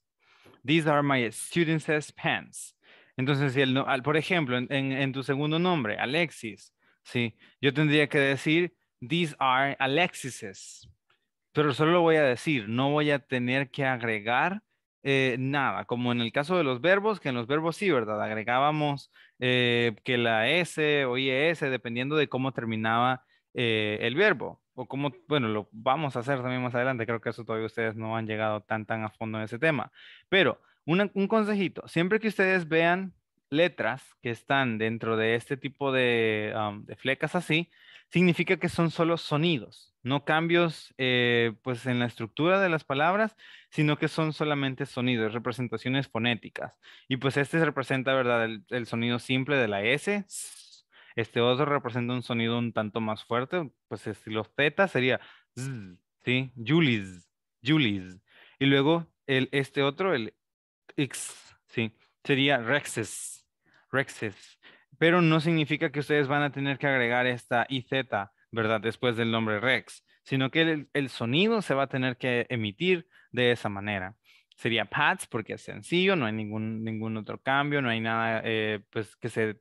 These are my students' pens. Entonces, si el, al, por ejemplo, en, en, en tu segundo nombre, Alexis, ¿sí? Yo tendría que decir, these are Alexis's. Pero solo lo voy a decir, no voy a tener que agregar eh, nada. Como en el caso de los verbos, que en los verbos sí, ¿verdad? Agregábamos eh, que la S o I E S, dependiendo de cómo terminaba eh, el verbo. O cómo, bueno, lo vamos a hacer también más adelante. Creo que eso todavía ustedes no han llegado tan, tan a fondo en ese tema. Pero una, un consejito. Siempre que ustedes vean letras que están dentro de este tipo de, um, de flecas así, significa que son solo sonidos. No cambios eh, pues en la estructura de las palabras, sino que son solamente sonidos, representaciones fonéticas. Y pues este representa, ¿verdad? El, el sonido simple de la S. Este otro representa un sonido un tanto más fuerte, pues si los tetas sería z, ¿sí? Julie's, Julie's. Y luego el, este otro, el X, ¿sí? Sería Rexes, Rexes. Pero no significa que ustedes van a tener que agregar esta I Z, ¿verdad? Después del nombre Rex, sino que el, el sonido se va a tener que emitir de esa manera. Sería Pats porque es sencillo, no hay ningún, ningún otro cambio, no hay nada eh, pues que se...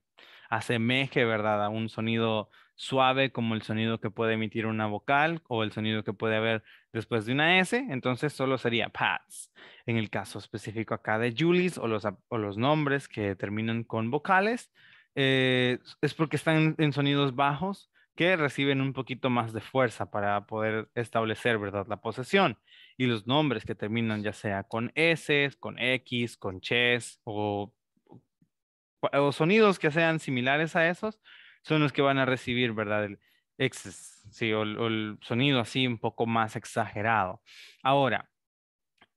asemeje, ¿verdad? A un sonido suave como el sonido que puede emitir una vocal o el sonido que puede haber después de una S, entonces solo sería pads. En el caso específico acá de Julie's o los, o los nombres que terminan con vocales, eh, es porque están en, en sonidos bajos que reciben un poquito más de fuerza para poder establecer, ¿verdad?, la posesión. Y los nombres que terminan ya sea con S, con X, con Ches o, o sonidos que sean similares a esos son los que van a recibir, ¿verdad?, el X, sí, o, o el sonido así un poco más exagerado. Ahora,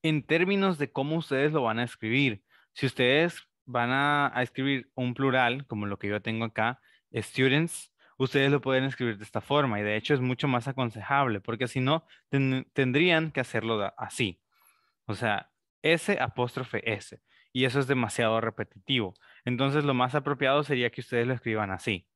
en términos de cómo ustedes lo van a escribir, si ustedes van a, a escribir un plural, como lo que yo tengo acá, students, ustedes lo pueden escribir de esta forma, y de hecho es mucho más aconsejable, porque si no, ten, tendrían que hacerlo así. O sea, S apóstrofe S, y eso es demasiado repetitivo. Entonces, lo más apropiado sería que ustedes lo escriban así.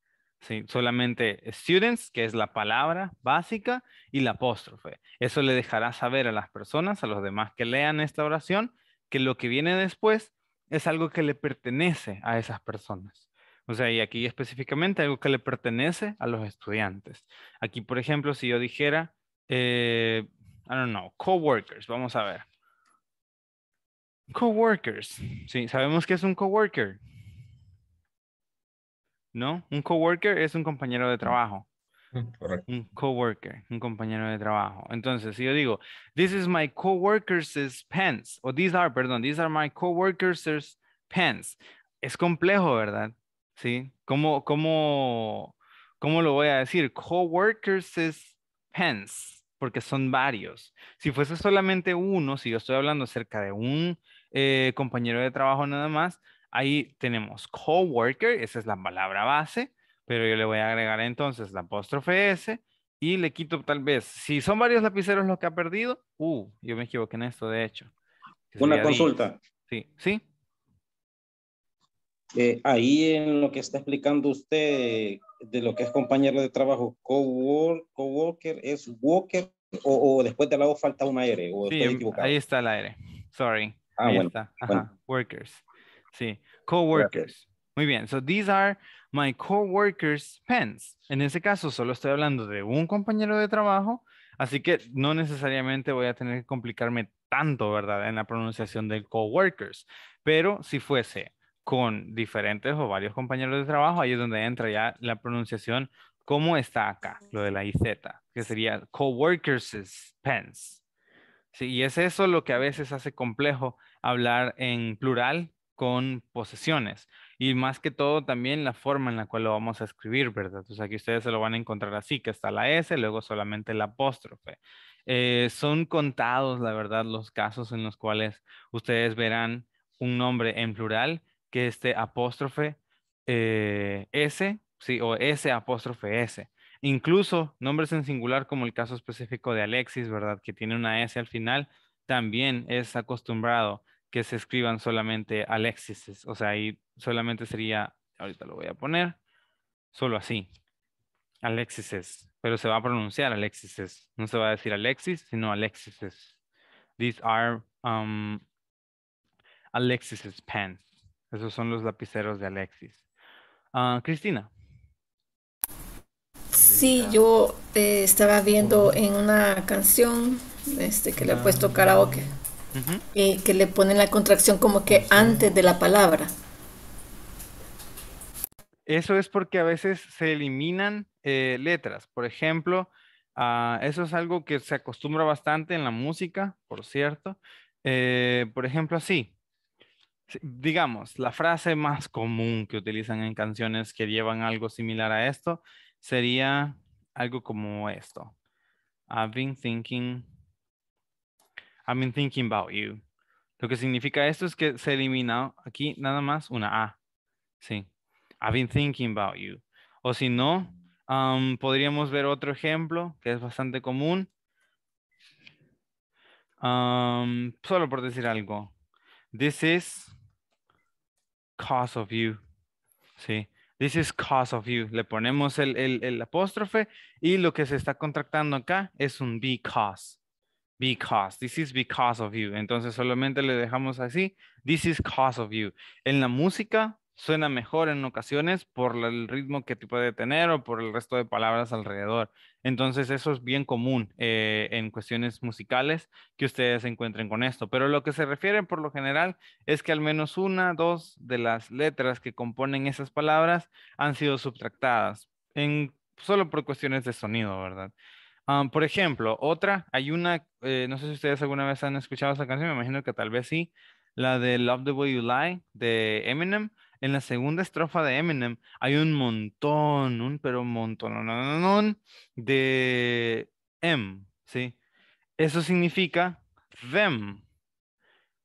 Sí, solamente students, que es la palabra básica, y la apóstrofe. Eso le dejará saber a las personas, a los demás que lean esta oración, que lo que viene después es algo que le pertenece a esas personas. O sea, y aquí específicamente algo que le pertenece a los estudiantes. Aquí, por ejemplo, si yo dijera, eh, I don't know, coworkers, vamos a ver. Coworkers, sí, sabemos que es un coworker. ¿No? Un coworker es un compañero de trabajo. Correcto. Un coworker, un compañero de trabajo. Entonces, si yo digo, this is my coworker's pants, o these are, perdón, these are my coworker's pants. Es complejo, ¿verdad? ¿Sí? ¿Cómo, cómo, cómo lo voy a decir? Coworker's pants, porque son varios. Si fuese solamente uno, si yo estoy hablando acerca de un eh, compañero de trabajo nada más, ahí tenemos coworker, esa es la palabra base, pero yo le voy a agregar entonces la apóstrofe S y le quito tal vez, si son varios lapiceros los que ha perdido, uh, yo me equivoqué en esto de hecho. Una consulta. Sí, sí. Eh, ahí en lo que está explicando usted de lo que es compañero de trabajo, cowork, coworker es walker o, o después de la O falta una R. O sí, estoy equivocado. Ahí está la R, sorry. Ah, ahí bueno, está, ajá, bueno. Workers. Sí, coworkers. Muy bien, so these are my coworkers' pens. En ese caso solo estoy hablando de un compañero de trabajo, así que no necesariamente voy a tener que complicarme tanto, ¿verdad?, en la pronunciación del coworkers. Pero si fuese con diferentes o varios compañeros de trabajo, ahí es donde entra ya la pronunciación como está acá, lo de la I Z, que sería coworkers' pens. Sí, y es eso lo que a veces hace complejo hablar en plural con posesiones, y más que todo también la forma en la cual lo vamos a escribir, ¿verdad? O sea, que ustedes se lo van a encontrar así, que está la S, luego solamente la apóstrofe. Eh, son contados, la verdad, los casos en los cuales ustedes verán un nombre en plural que esté apóstrofe eh, S, sí, o S apóstrofe S. Incluso nombres en singular, como el caso específico de Alexis, ¿verdad?, que tiene una S al final, también es acostumbrado que se escriban solamente Alexis, o sea, ahí solamente sería, ahorita lo voy a poner, solo así, Alexis, pero se va a pronunciar Alexis, no se va a decir Alexis, sino Alexis. These are um, Alexis's pens. Esos son los lapiceros de Alexis. Uh, Cristina. Sí, yo eh, estaba viendo en una canción este, que le he puesto karaoke. Uh-huh. eh, que le ponen la contracción como que antes de la palabra. Eso es porque a veces se eliminan eh, letras. Por ejemplo, uh, eso es algo que se acostumbra bastante en la música, por cierto. Eh, por ejemplo, así. Digamos, la frase más común que utilizan en canciones que llevan algo similar a esto sería algo como esto. I've been thinking... I've been thinking about you. Lo que significa esto es que se elimina aquí nada más una A. Sí. I've been thinking about you. O si no, um, podríamos ver otro ejemplo que es bastante común. Um, solo por decir algo. This is cause of you. Sí. This is cause of you. Le ponemos el, el, el apóstrofe y lo que se está contractando acá es un because. Because, this is because of you. Entonces solamente le dejamos así, this is cause of you. En la música suena mejor en ocasiones por el ritmo que te puede tener o por el resto de palabras alrededor. Entonces eso es bien común eh, en cuestiones musicales que ustedes se encuentren con esto. Pero lo que se refiere por lo general es que al menos una, dos de las letras que componen esas palabras han sido subtractadas. En solo por cuestiones de sonido, ¿verdad? Um, por ejemplo, otra, hay una, eh, no sé si ustedes alguna vez han escuchado esa canción, me imagino que tal vez sí, la de Love the Way You Lie, de Eminem. En la segunda estrofa de Eminem hay un montón, un pero un montón, no, no, no, no, de M, ¿sí? Eso significa them,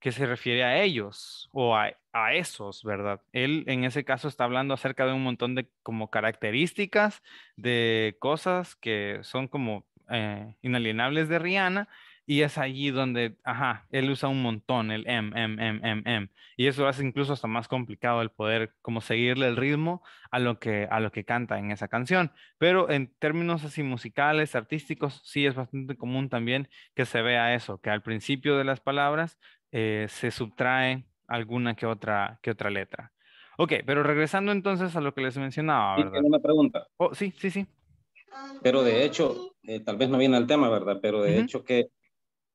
que se refiere a ellos o a, a esos, ¿verdad? Él en ese caso está hablando acerca de un montón de como características, de cosas que son como eh, inalienables de Rihanna. Y es allí donde, ajá, él usa un montón, el M, M, M, M, M. Y eso hace incluso hasta más complicado el poder como seguirle el ritmo a lo que, a lo que canta en esa canción. Pero en términos así musicales, artísticos, sí es bastante común también que se vea eso, que al principio de las palabras eh, se subtrae alguna que otra, que otra letra. Ok, pero regresando entonces a lo que les mencionaba, ¿verdad? Sí, tengo una pregunta. Oh, sí, sí, sí. Pero de hecho, eh, tal vez no viene al tema, ¿verdad? Pero de uh-huh. hecho que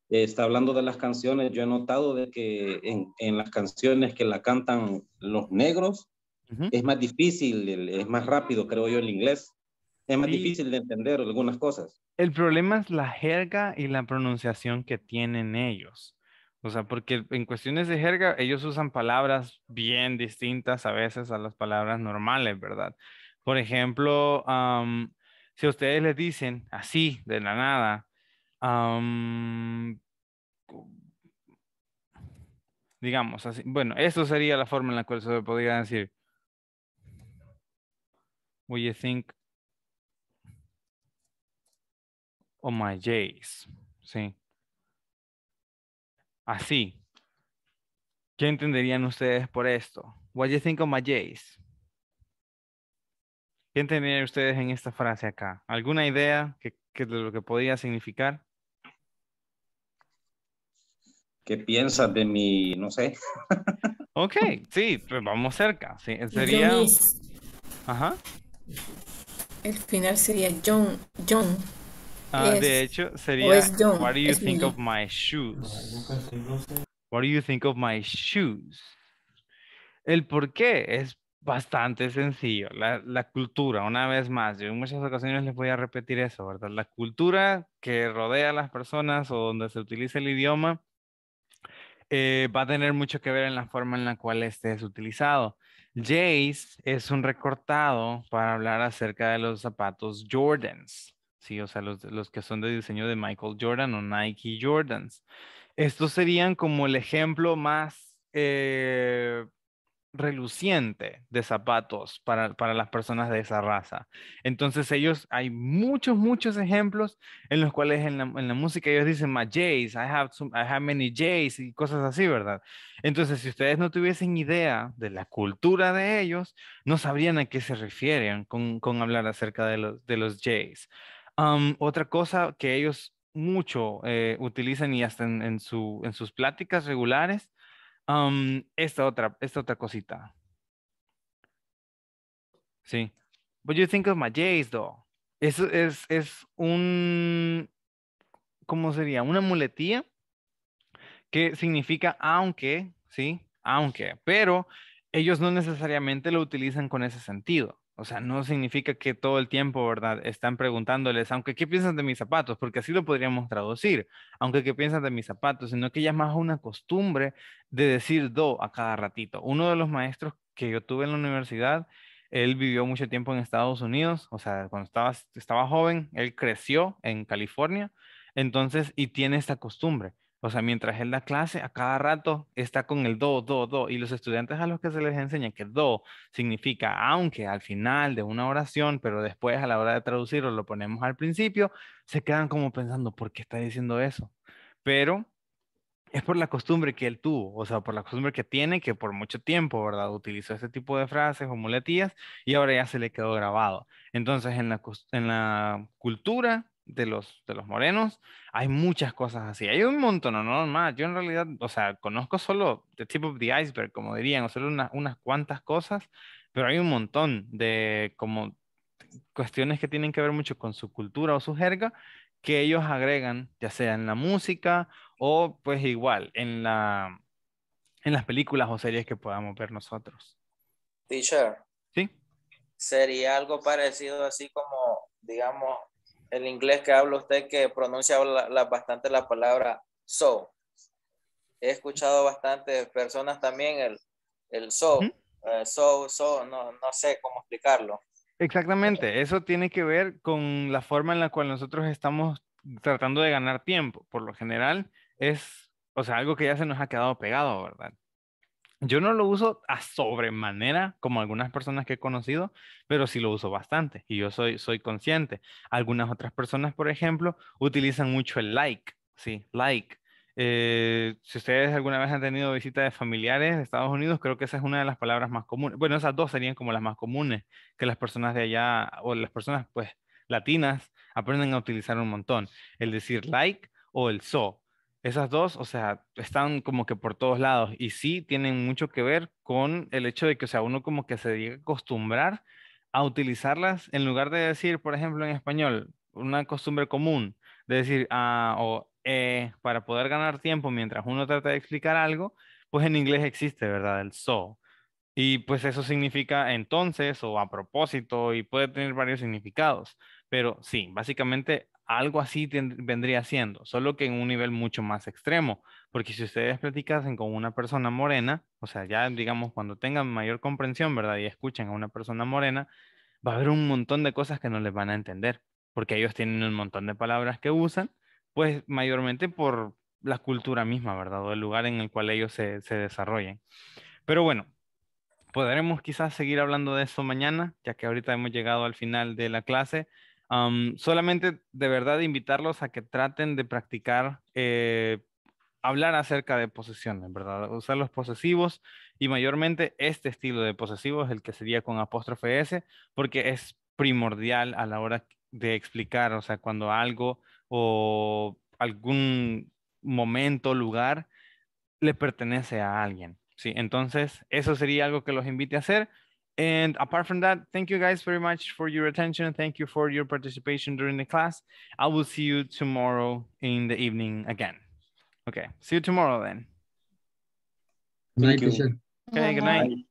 está hablando de las canciones, yo he notado de que en, en las canciones que la cantan los negros, uh-huh. es más difícil, es más rápido, creo yo, el inglés. Es más sí. difícil de entender algunas cosas. El problema es la jerga y la pronunciación que tienen ellos. O sea, porque en cuestiones de jerga, ellos usan palabras bien distintas a veces a las palabras normales, ¿verdad? Por ejemplo, um, si a ustedes les dicen así, de la nada, Um, digamos así, bueno, esto sería la forma en la cual se podría decir "What you think of my J's", sí, así. ¿Qué entenderían ustedes por esto? "What you think of my J's"? ¿Qué entenderían ustedes en esta frase acá? ¿Alguna idea que, que de lo que podía significar? ¿Qué piensas de mi, no sé? Ok, sí, pues vamos cerca. Sí, sería... John is... Ajá. El final sería John, John. Ah, es... De hecho, sería... John, What do you think mi... of my shoes? What do you think of my shoes? El por qué es bastante sencillo. La, la cultura, una vez más, yo en muchas ocasiones les voy a repetir eso, ¿verdad? La cultura que rodea a las personas o donde se utiliza el idioma Eh, va a tener mucho que ver en la forma en la cual este es utilizado. Jays es un recortado para hablar acerca de los zapatos Jordans, ¿sí? O sea, los, los que son de diseño de Michael Jordan o Nike Jordans. Estos serían como el ejemplo más eh, reluciente de zapatos para, para las personas de esa raza. Entonces ellos, hay muchos, muchos ejemplos en los cuales en la, en la música ellos dicen "my J's", I have, some, I have many J's y cosas así, ¿verdad? Entonces si ustedes no tuviesen idea de la cultura de ellos, no sabrían a qué se refieren con, con hablar acerca de los, de los J's. Um, otra cosa que ellos mucho eh, utilizan y hasta en, en, su, en sus pláticas regulares, Um, esta otra, esta otra cosita. Sí. What you think of my J's, though? Eso es, es un, ¿cómo sería? Una muletilla que significa aunque, ¿sí? Aunque, pero ellos no necesariamente lo utilizan con ese sentido. O sea, no significa que todo el tiempo, ¿verdad?, están preguntándoles, aunque, ¿qué piensas de mis zapatos? Porque así lo podríamos traducir, aunque, ¿qué piensas de mis zapatos? Sino que ya es más una costumbre de decir "do" a cada ratito. Uno de los maestros que yo tuve en la universidad, él vivió mucho tiempo en Estados Unidos. O sea, cuando estaba, estaba joven, él creció en California. Entonces, y tiene esta costumbre. O sea, mientras él da clase, a cada rato está con el "do, do, do". Y los estudiantes a los que se les enseña que "do" significa aunque al final de una oración, pero después a la hora de traducirlo lo ponemos al principio, se quedan como pensando, ¿por qué está diciendo eso? Pero es por la costumbre que él tuvo, o sea, por la costumbre que tiene, que por mucho tiempo, ¿verdad?, utilizó este tipo de frases o muletillas y ahora ya se le quedó grabado. Entonces, en la, en la cultura de los, de los morenos, hay muchas cosas así. Hay un montón, no más. Yo en realidad, o sea, conozco solo the tip of the iceberg, como dirían, o solo una, unas cuantas cosas, pero hay un montón de como cuestiones que tienen que ver mucho con su cultura o su jerga, que ellos agregan, ya sea en la música o pues igual en, la, en las películas o series que podamos ver nosotros. Teacher. Sí. Sería algo parecido así como digamos, el inglés que habla usted, que pronuncia la, la, bastante la palabra so. He escuchado bastante personas también el, el so, ¿Mm? uh, so, so, no, no sé cómo explicarlo. Exactamente, eso tiene que ver con la forma en la cual nosotros estamos tratando de ganar tiempo. Por lo general es, o sea, algo que ya se nos ha quedado pegado, ¿verdad? Yo no lo uso a sobremanera como algunas personas que he conocido, pero sí lo uso bastante y yo soy, soy consciente. Algunas otras personas, por ejemplo, utilizan mucho el like, sí, like. Eh, si ustedes alguna vez han tenido visita de familiares de Estados Unidos, creo que esa es una de las palabras más comunes. Bueno, esas dos serían como las más comunes que las personas de allá o las personas pues latinas aprenden a utilizar un montón. El decir like o el so. Esas dos, o sea, están como que por todos lados y sí tienen mucho que ver con el hecho de que, o sea, uno como que se llega a acostumbrar a utilizarlas en lugar de decir, por ejemplo, en español, una costumbre común de decir ah, o eh, para poder ganar tiempo mientras uno trata de explicar algo, pues en inglés existe, ¿verdad? El so. Y pues eso significa entonces o a propósito y puede tener varios significados, pero sí, básicamente algo así vendría siendo, solo que en un nivel mucho más extremo, porque si ustedes platicasen con una persona morena, o sea, ya digamos cuando tengan mayor comprensión, ¿verdad? Y escuchen a una persona morena, va a haber un montón de cosas que no les van a entender, porque ellos tienen un montón de palabras que usan, pues mayormente por la cultura misma, ¿verdad? O el lugar en el cual ellos se, se desarrollen. Pero bueno, podremos quizás seguir hablando de eso mañana, ya que ahorita hemos llegado al final de la clase. Um, solamente de verdad invitarlos a que traten de practicar eh, hablar acerca de posesiones, ¿verdad? Usar los posesivos y mayormente este estilo de posesivos, el que sería con apóstrofe S, porque es primordial a la hora de explicar, o sea, cuando algo o algún momento, lugar, le pertenece a alguien, ¿sí? Entonces, eso sería algo que los invite a hacer. And apart from that, thank you guys very much for your attention. Thank you for your participation during the class. I will see you tomorrow in the evening again. Okay, see you tomorrow then. Thank you. Okay, good night.